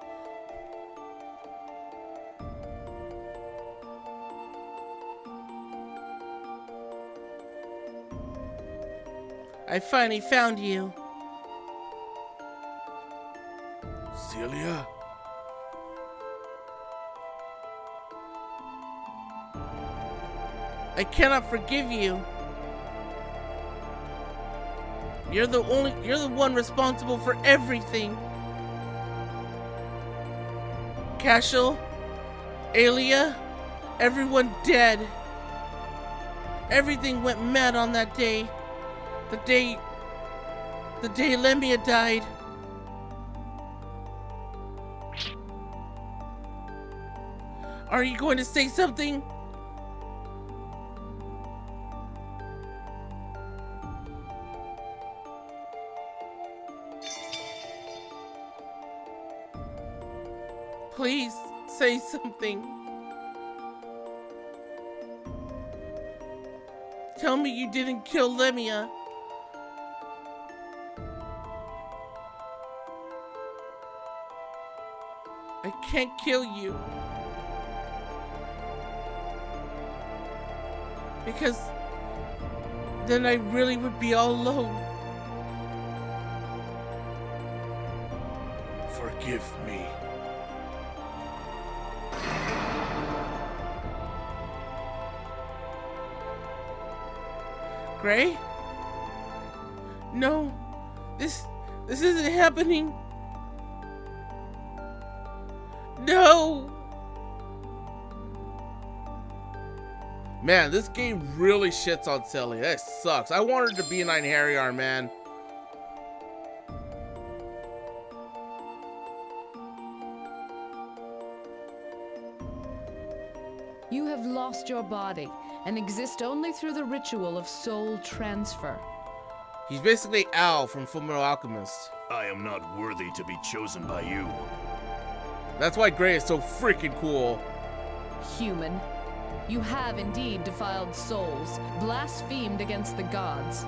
I finally found you. Celia? I cannot forgive you. You're the one responsible for everything. Kashell, Aelia, everyone dead. Everything went mad on that day. The day Lemia died. Are you going to say something? Please say something. Tell me you didn't kill Lemia. I can't kill you. Because then I really would be all alone. Forgive me. Grey? No, this isn't happening. No! Man, this game really shits on Selly. That sucks. I wanted to be an Einherjar, man. You have lost your body and exist only through the ritual of soul transfer. He's basically Al from Fullmetal Alchemist. I am not worthy to be chosen by you. That's why Grey is so freaking cool. Human, you have indeed defiled souls, blasphemed against the gods.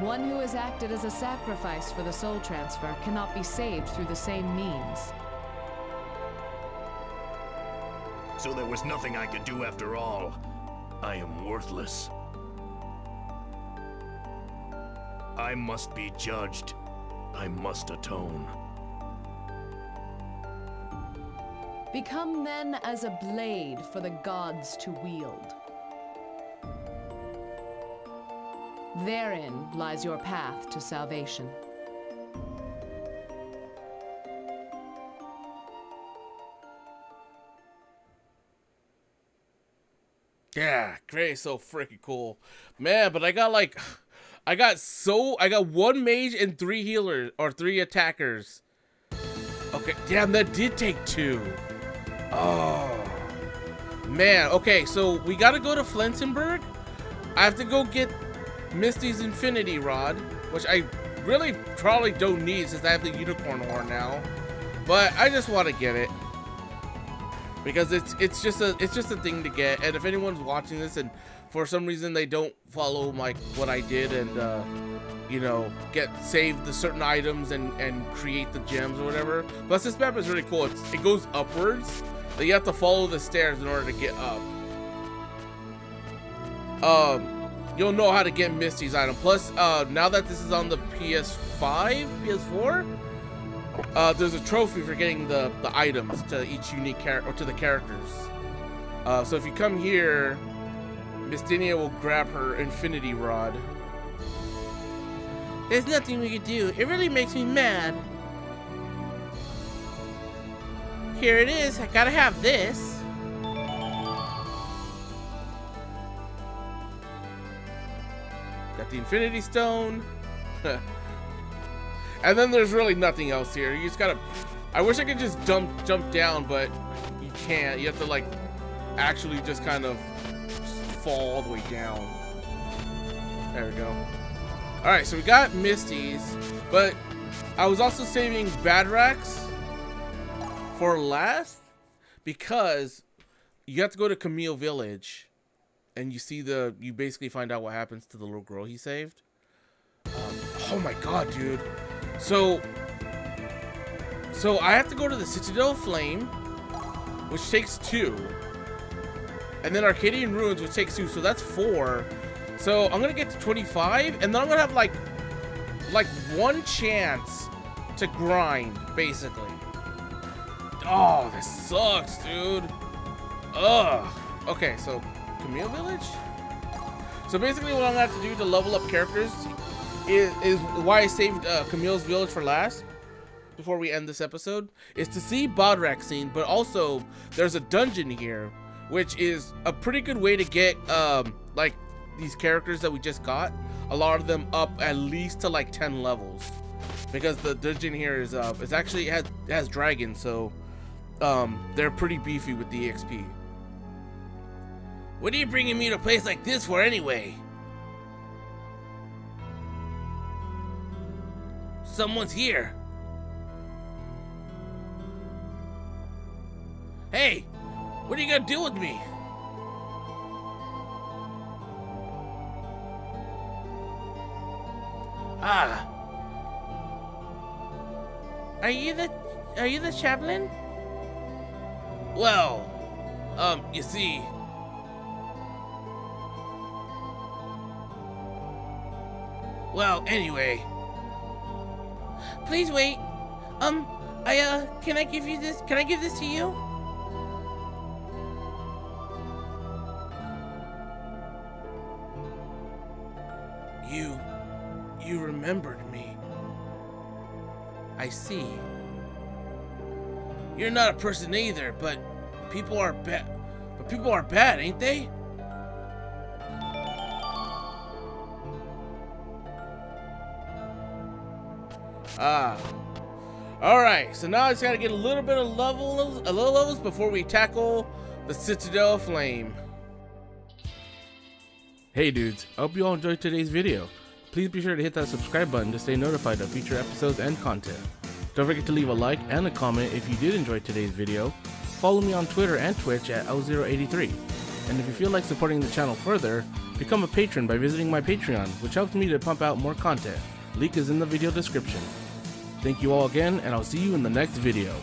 One who has acted as a sacrifice for the soul transfer cannot be saved through the same means. So there was nothing I could do after all. I am worthless. I must be judged. I must atone. Become then as a blade for the gods to wield. Therein lies your path to salvation. Yeah, Grey's so freaking cool. Man, but I got like... I got one mage and three healers, or three attackers. Okay, damn, that did take two. Oh, man. Okay, so we gotta go to Flensenburg. I have to go get Misty's Infinity Rod, which I really probably don't need since I have the unicorn horn now. But I just want to get it because it's just a thing to get. And if anyone's watching this and for some reason they don't follow like what I did and you know, save the certain items and create the gems or whatever. Plus this map is really cool. It goes upwards, but you have to follow the stairs in order to get up. You'll know how to get Misty's item. Plus now that this is on the PS4, there's a trophy for getting the items to each unique character or to the characters. So if you come here, Mystina will grab her Infinity Rod. There's nothing we could do. It really makes me mad. Here it is. I gotta have this. Got the Infinity Stone. And then there's really nothing else here. You just gotta... I wish I could just jump down, but you can't. You have to, like, actually just kind of... fall all the way down. There we go. All right, so we got Misty's, but I was also saving Badrack's for last because you have to go to Camille Village, and you basically find out what happens to the little girl he saved. Oh my God, dude! So I have to go to the Citadel of Flame, which takes two. And then Arcadian Ruins, which takes two, so that's four. So I'm gonna get to 25, and then I'm gonna have like one chance to grind, basically. Oh, this sucks, dude. Ugh. Okay, so Camille Village. So basically, what I'm gonna have to do to level up characters is why I saved Camille's Village for last. Before we end this episode, is to see Badrack scene, but also there's a dungeon here, which is a pretty good way to get like these characters that we just got, a lot of them up at least to like 10 levels, because the dungeon here is it's actually has dragons, so They're pretty beefy with the EXP. What are you bringing me to a place like this for anyway? Someone's here. Hey, what are you gonna do with me? Ah. Are you the chaplain? Well, you see. Well, anyway. Please wait. Can I give you this? Can I give this to you? You remembered me. I see. You're not a person either, but people are bad. But people are bad, ain't they? Ah. Alright, so now I just gotta get a little bit of levels, before we tackle the Citadel of Flame. Hey dudes, I hope you all enjoyed today's video. Please be sure to hit that subscribe button to stay notified of future episodes and content. Don't forget to leave a like and a comment if you did enjoy today's video. Follow me on Twitter and Twitch at L083. And if you feel like supporting the channel further, become a patron by visiting my Patreon, which helps me to pump out more content. Link is in the video description. Thank you all again, and I'll see you in the next video.